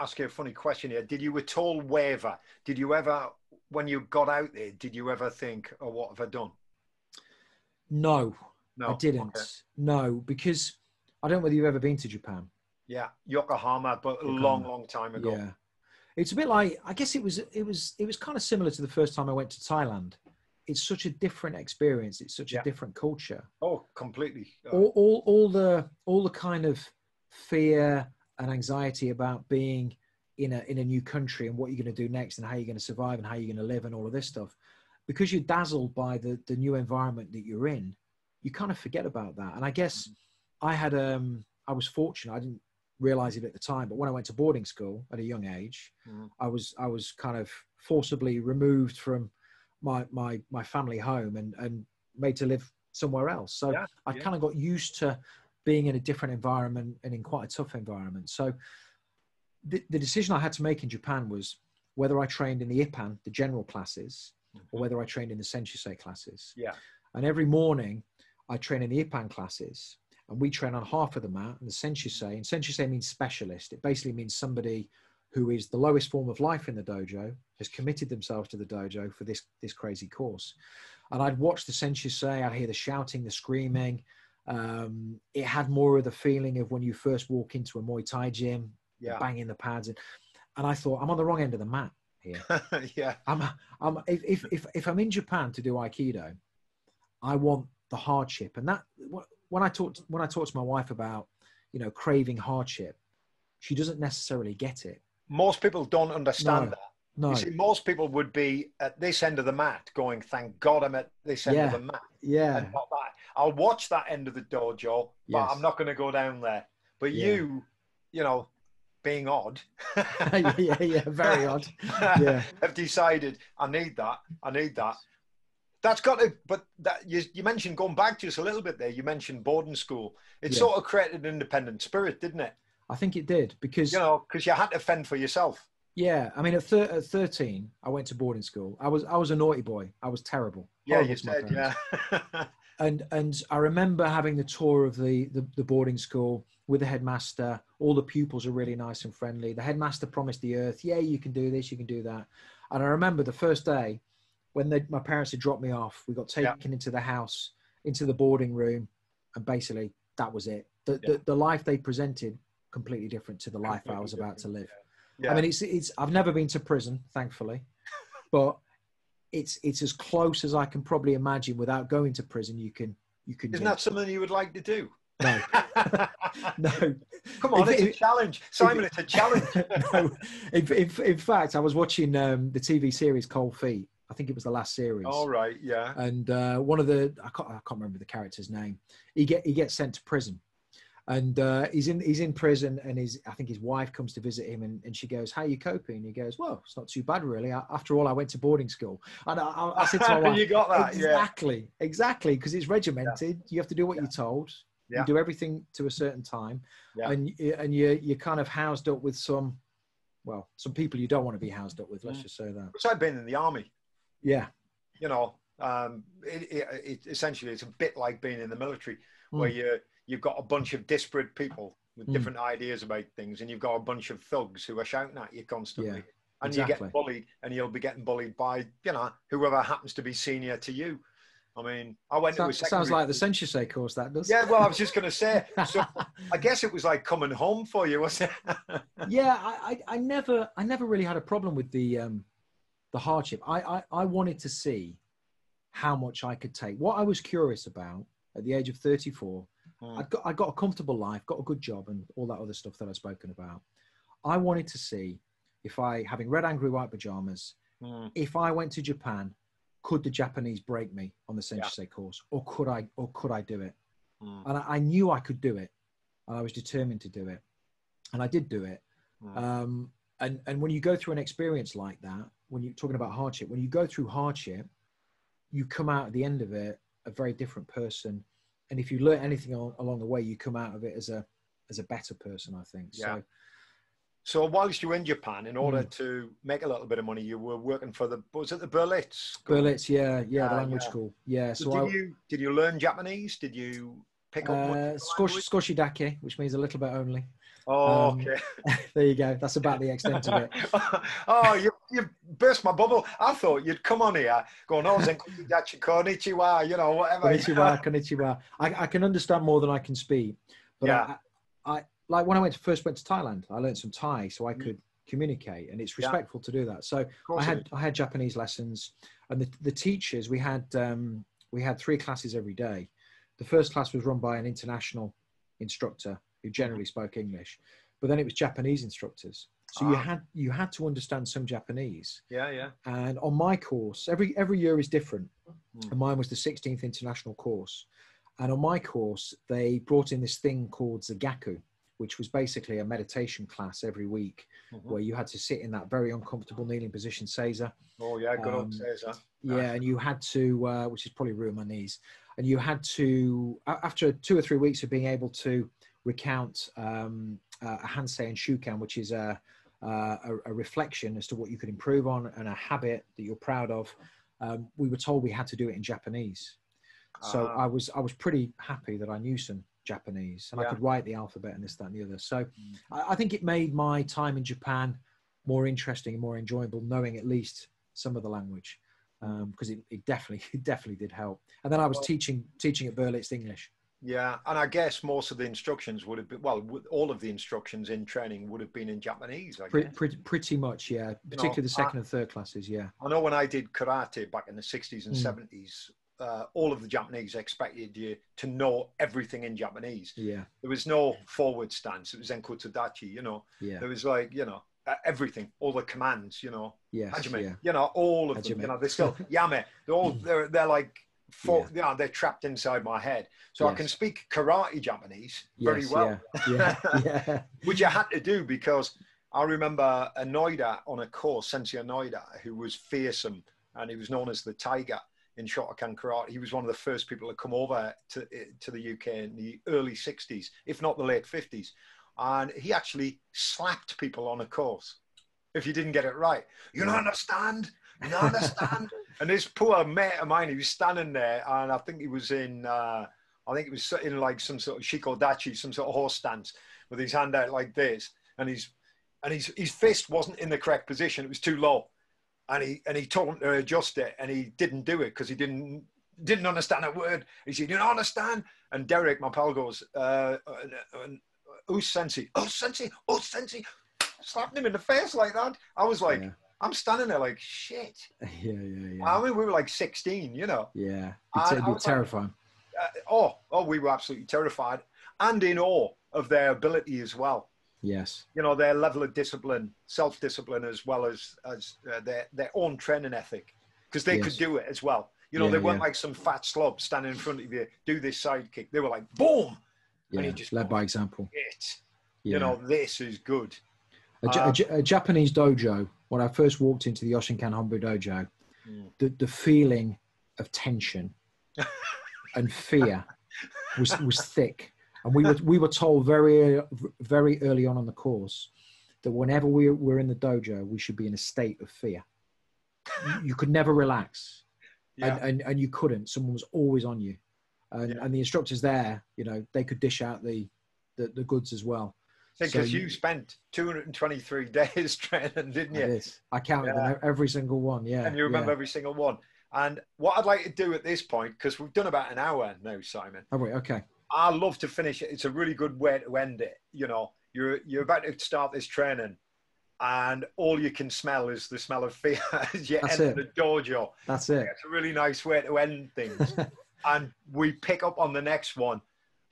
ask you a funny question here, did you at all waver? Did you ever, when you got out there, did you ever think, oh, what have I done? No, no. I didn't. Okay. No, because I don't know whether you've ever been to Japan. Yeah, Yokohama, but Yokohama. a long, long time ago. Yeah. It's a bit like, I guess it was, it was, it was kind of similar to the first time I went to Thailand. It's such a different experience. It's such yeah. a different culture. Oh, completely. Oh. All, all, all the, all the kind of fear and anxiety about being in a, in a new country and what you're going to do next and how you're going to survive and how you're going to live and all of this stuff, because you're dazzled by the, the new environment that you're in, you kind of forget about that. And I guess mm-hmm. I had, um, I was fortunate. I didn't realize it at the time, but when I went to boarding school at a young age, mm. I was I was kind of forcibly removed from my my my family home and and made to live somewhere else. So yeah, I yeah. kind of got used to being in a different environment and in quite a tough environment. So the, the decision I had to make in Japan was whether I trained in the Ippan, the general classes, mm-hmm. or whether I trained in the Senshisei classes. Yeah. And every morning I train in the Ippan classes, and we train on half of the mat, and the Senshisei, and Senshisei means specialist. It basically means somebody who is the lowest form of life in the dojo, has committed themselves to the dojo for this, this crazy course. And I'd watch the Senshisei, I'd hear the shouting, the screaming. Um, it had more of the feeling of when you first walk into a Muay Thai gym, yeah. banging the pads. And, and I thought, I'm on the wrong end of the mat here. yeah. I'm, I'm, if, if, if, if I'm in Japan to do Aikido, I want the hardship. And that, when I talked, when I talked to my wife about, you know, craving hardship, she doesn't necessarily get it. Most people don't understand no, that. No. You see, most people would be at this end of the mat going, thank God I'm at this end yeah, of the mat. Yeah. And not that. I'll watch that end of the dojo, but yes. I'm not going to go down there. But yeah. you, you know, being odd. yeah, yeah, very odd. Yeah. Have decided, I need that. I need that. That's got to, but that, you, you mentioned, going back to us a little bit there, you mentioned boarding school. It yeah. sort of created an independent spirit, didn't it? I think it did, because you know, because you had to fend for yourself. Yeah, I mean, at, thir at thirteen, I went to boarding school. I was I was a naughty boy. I was terrible. Yeah, you said, yeah. and and I remember having the tour of the, the the boarding school with the headmaster. All the pupils are really nice and friendly. The headmaster promised the earth. Yeah, you can do this, you can do that. And I remember the first day when they, my parents had dropped me off. We got taken yeah. into the house, into the boarding room, and basically that was it. The yeah. the, the life they presented. Completely different to the life completely I was about to live. Yeah. Yeah. I mean, it's, it's, I've never been to prison, thankfully, but it's, it's as close as I can probably imagine without going to prison. You can, you can. Isn't that something you would like to do? No, no. Come on. If, it's if, a challenge. Simon, if, it's a challenge. no. in, in, in fact, I was watching um, the T V series Cold Feet. I think it was the last series. All right. Yeah. And uh, one of the, I can't, I can't remember the character's name. He get, he gets sent to prison. And uh, he's in he's in prison, and his I think his wife comes to visit him, and, and she goes, "How are you coping?" And he goes, "Well, it's not too bad, really. I, after all, I went to boarding school." And I, I, I said to my wife, "You got that exactly, yeah. exactly, because it's regimented. Yeah. You have to do what yeah. you're told. Yeah. You do everything to a certain time, yeah. and and you you're kind of housed up with some, well, some people you don't want to be housed up with. Let's yeah. just say that." Because I've been in the army. Yeah, you know, um, it, it, it, essentially, it's a bit like being in the military, mm. where you. You've got a bunch of disparate people with different mm. ideas about things, and you've got a bunch of thugs who are shouting at you constantly, yeah, and exactly. you get bullied, and you'll be getting bullied by, you know, whoever happens to be senior to you. I mean, I went so, to a secondary sounds like the Senshisei course, that does. Yeah, well, I was just going to say, so I guess it was like coming home for you, wasn't it? yeah, I, I, I never, I never really had a problem with the, um, the hardship. I, I, I wanted to see how much I could take. What I was curious about at the age of thirty-four. I got, I got a comfortable life, got a good job, and all that other stuff that I've spoken about. I wanted to see if I, having red, angry, white pajamas, mm. if I went to Japan, could the Japanese break me on the Senshisei yeah. course, or could I, or could I do it? Mm. And I, I knew I could do it, and I was determined to do it, and I did do it. Mm. Um, and and when you go through an experience like that, when you're talking about hardship, when you go through hardship, you come out at the end of it a very different person. And if you learn anything on, along the way, you come out of it as a as a better person, I think. Yeah. So, so whilst you were in Japan, in order mm. to make a little bit of money, you were working for the was it the Berlitz school? Berlitz, yeah, yeah, uh, the language yeah. school. Yeah. So, so did I, you did you learn Japanese? Did you pick up uh, skoshidake, which means a little bit only? Oh, um, okay. There you go. That's about the extent of it. oh, you, you burst my bubble. I thought you'd come on here going, oh, zen konnichiwa, you know, whatever. Konnichiwa, konnichiwa. I, I can understand more than I can speak. But yeah. I, I, like when I went to, first went to Thailand, I learned some Thai so I could mm. communicate, and it's respectful yeah. to do that. So I had, I had Japanese lessons, and the, the teachers, we had, um, we had three classes every day. The first class was run by an international instructor who generally spoke English, but then it was Japanese instructors. So ah. you had you had to understand some Japanese. Yeah, yeah. And on my course, every every year is different. Mm. And mine was the sixteenth international course. And on my course, they brought in this thing called Zagaku, which was basically a meditation class every week, mm -hmm. where you had to sit in that very uncomfortable kneeling position, Seiza. Oh yeah, good um, old Seiza. Yeah, and you had to, uh, which is probably ruined my knees. and you had to, after two or three weeks of being able to recount um, a hansei and shukan, which is a, a, a reflection as to what you could improve on and a habit that you're proud of, um, we were told we had to do it in Japanese. So uh, I was I was pretty happy that I knew some Japanese, and yeah. I could write the alphabet and this, that, and the other. So mm. I, I think it made my time in Japan more interesting and more enjoyable, knowing at least some of the language, because um, it, it definitely it definitely did help. And then I was well, teaching teaching at Berlitz English. Yeah, and I guess most of the instructions would have been, well, all of the instructions in training would have been in Japanese, I guess. Pretty, pretty much, yeah. Particularly you know, the second I, and third classes, yeah. I know when I did karate back in the sixties and mm. seventies, Uh, all of the Japanese expected you to know everything in Japanese. Yeah. There was no forward stance. It was enkotodachi, you know. Yeah. There was like, you know, uh, everything, all the commands, you know. Yes, Hajime, yeah. You know, all of Hajime. them, you know, they're still, yame, they're all, they're, they're like, for, yeah. you know, they're trapped inside my head. So yes. I can speak karate Japanese yes, very well. Yeah. Yeah. Yeah. Which I had to do because I remember a Noida on a course, Sensei Noida, who was fearsome, and he was known as the Tiger in Shotokan Karate. He was one of the first people to come over to, to the U K in the early sixties, if not the late fifties. And he actually slapped people on a course if you didn't get it right. You don't understand, you don't understand. And this poor mate of mine, he was standing there, and I think he was in, uh, I think it was in like some sort of shikodachi, some sort of horse stance, with his hand out like this. And, he's, and he's, his fist wasn't in the correct position, it was too low. And he, and he told him to adjust it, and he didn't do it because he didn't didn't understand a word. He said, you don't understand? And Derek, my pal, goes, uh, oh, sensei, oh, sensei, oh, sensei, slapped him in the face like that. I was like, yeah. I'm standing there like, shit. Yeah, yeah, yeah. I mean, we were like sixteen, you know. Yeah, it's a bit terrifying. Like, uh, oh, oh, we were absolutely terrified and in awe of their ability as well. Yes. You know, their level of discipline, self-discipline, as well as, as uh, their, their own training ethic, because they yes. could do it as well. You know, yeah, they weren't yeah. like some fat slob standing in front of you, do this side kick. They were like, boom. Yeah, and you just led by example. It. Yeah. You know, this is good. A, um, a, a Japanese dojo, when I first walked into the Yoshinkan Honbu dojo, mm. the, the feeling of tension and fear was, was thick. And we were, we were told very, very early on in the course that whenever we were in the dojo, we should be in a state of fear. You could never relax. Yeah. And, and, and you couldn't. Someone was always on you. And, yeah. and the instructors there, you know, they could dish out the, the, the goods as well. Because so you, you spent two hundred twenty-three days training, didn't you? I counted yeah. them, every single one, yeah. And you remember yeah. every single one. And what I'd like to do at this point, because we've done about an hour now, Simon. Oh, wait, okay. I love to finish it. It's a really good way to end it. You know, you're, you're about to start this training, and all you can smell is the smell of fear as you That's enter it. the dojo. That's it. It's a really nice way to end things. And we pick up on the next one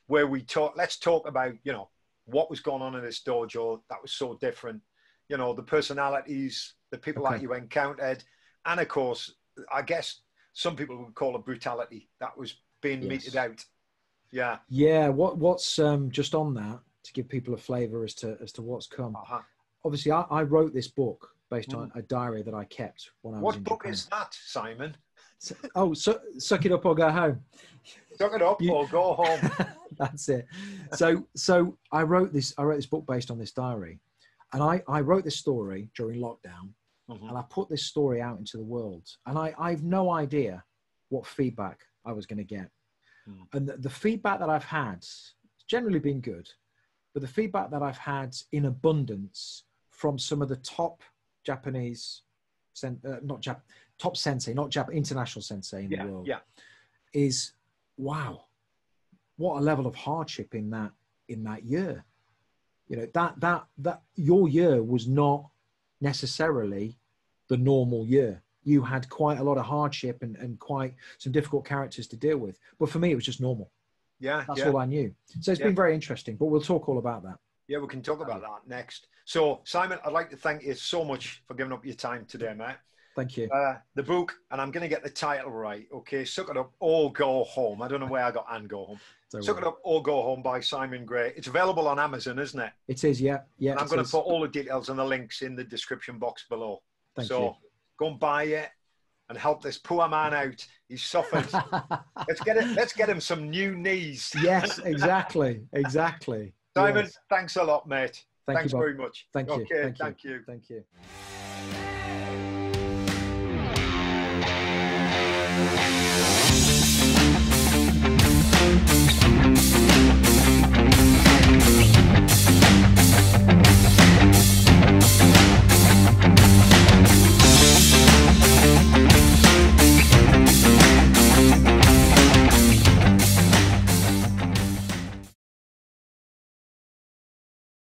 where we talk, let's talk about, you know, what was going on in this dojo that was so different, you know, the personalities, the people okay. that you encountered. And of course, I guess some people would call it brutality that was being yes. meted out. Yeah. Yeah. What, what's um, just on that, to give people a flavor as to, as to what's come. Uh-huh. Obviously I, I wrote this book based mm. on a diary that I kept when I what was in Japan. What book is that, Simon? So, oh, so, Suck It Up or Go Home. Suck it up you, or go home. That's it. So, so I wrote this, I wrote this book based on this diary, and I, I wrote this story during lockdown mm-hmm. and I put this story out into the world, and I, I've no idea what feedback I was going to get. And the, the feedback that I've had, it's generally been good, but the feedback that I've had in abundance from some of the top Japanese, uh, not Jap, top sensei, not Jap, international sensei in yeah, the world, yeah. is wow, what a level of hardship in that in that year. You know, that that that your year was not necessarily the normal year. You had quite a lot of hardship and, and quite some difficult characters to deal with. But for me, it was just normal. Yeah. That's yeah. all I knew. So it's yeah. been very interesting, but we'll talk all about that. Yeah, we can talk about that next. So Simon, I'd like to thank you so much for giving up your time today, mate. Thank you. Uh, the book, and I'm going to get the title right. Okay. Suck It Up or Go Home. I don't know where I got and go home. Don't Suck worry. It Up or Go Home by Simon Gray. It's available on Amazon, isn't it? It is. Yeah. Yeah. And I'm going to put all the details and the links in the description box below. Thank so, you. Go and buy it and help this poor man out. He's suffered. let's get it. Let's get him some new knees. Yes, exactly, exactly. Simon, yes. Thanks a lot, mate. Thank thanks you, very much. Thank okay, you. Thank you. Thank you. Thank you.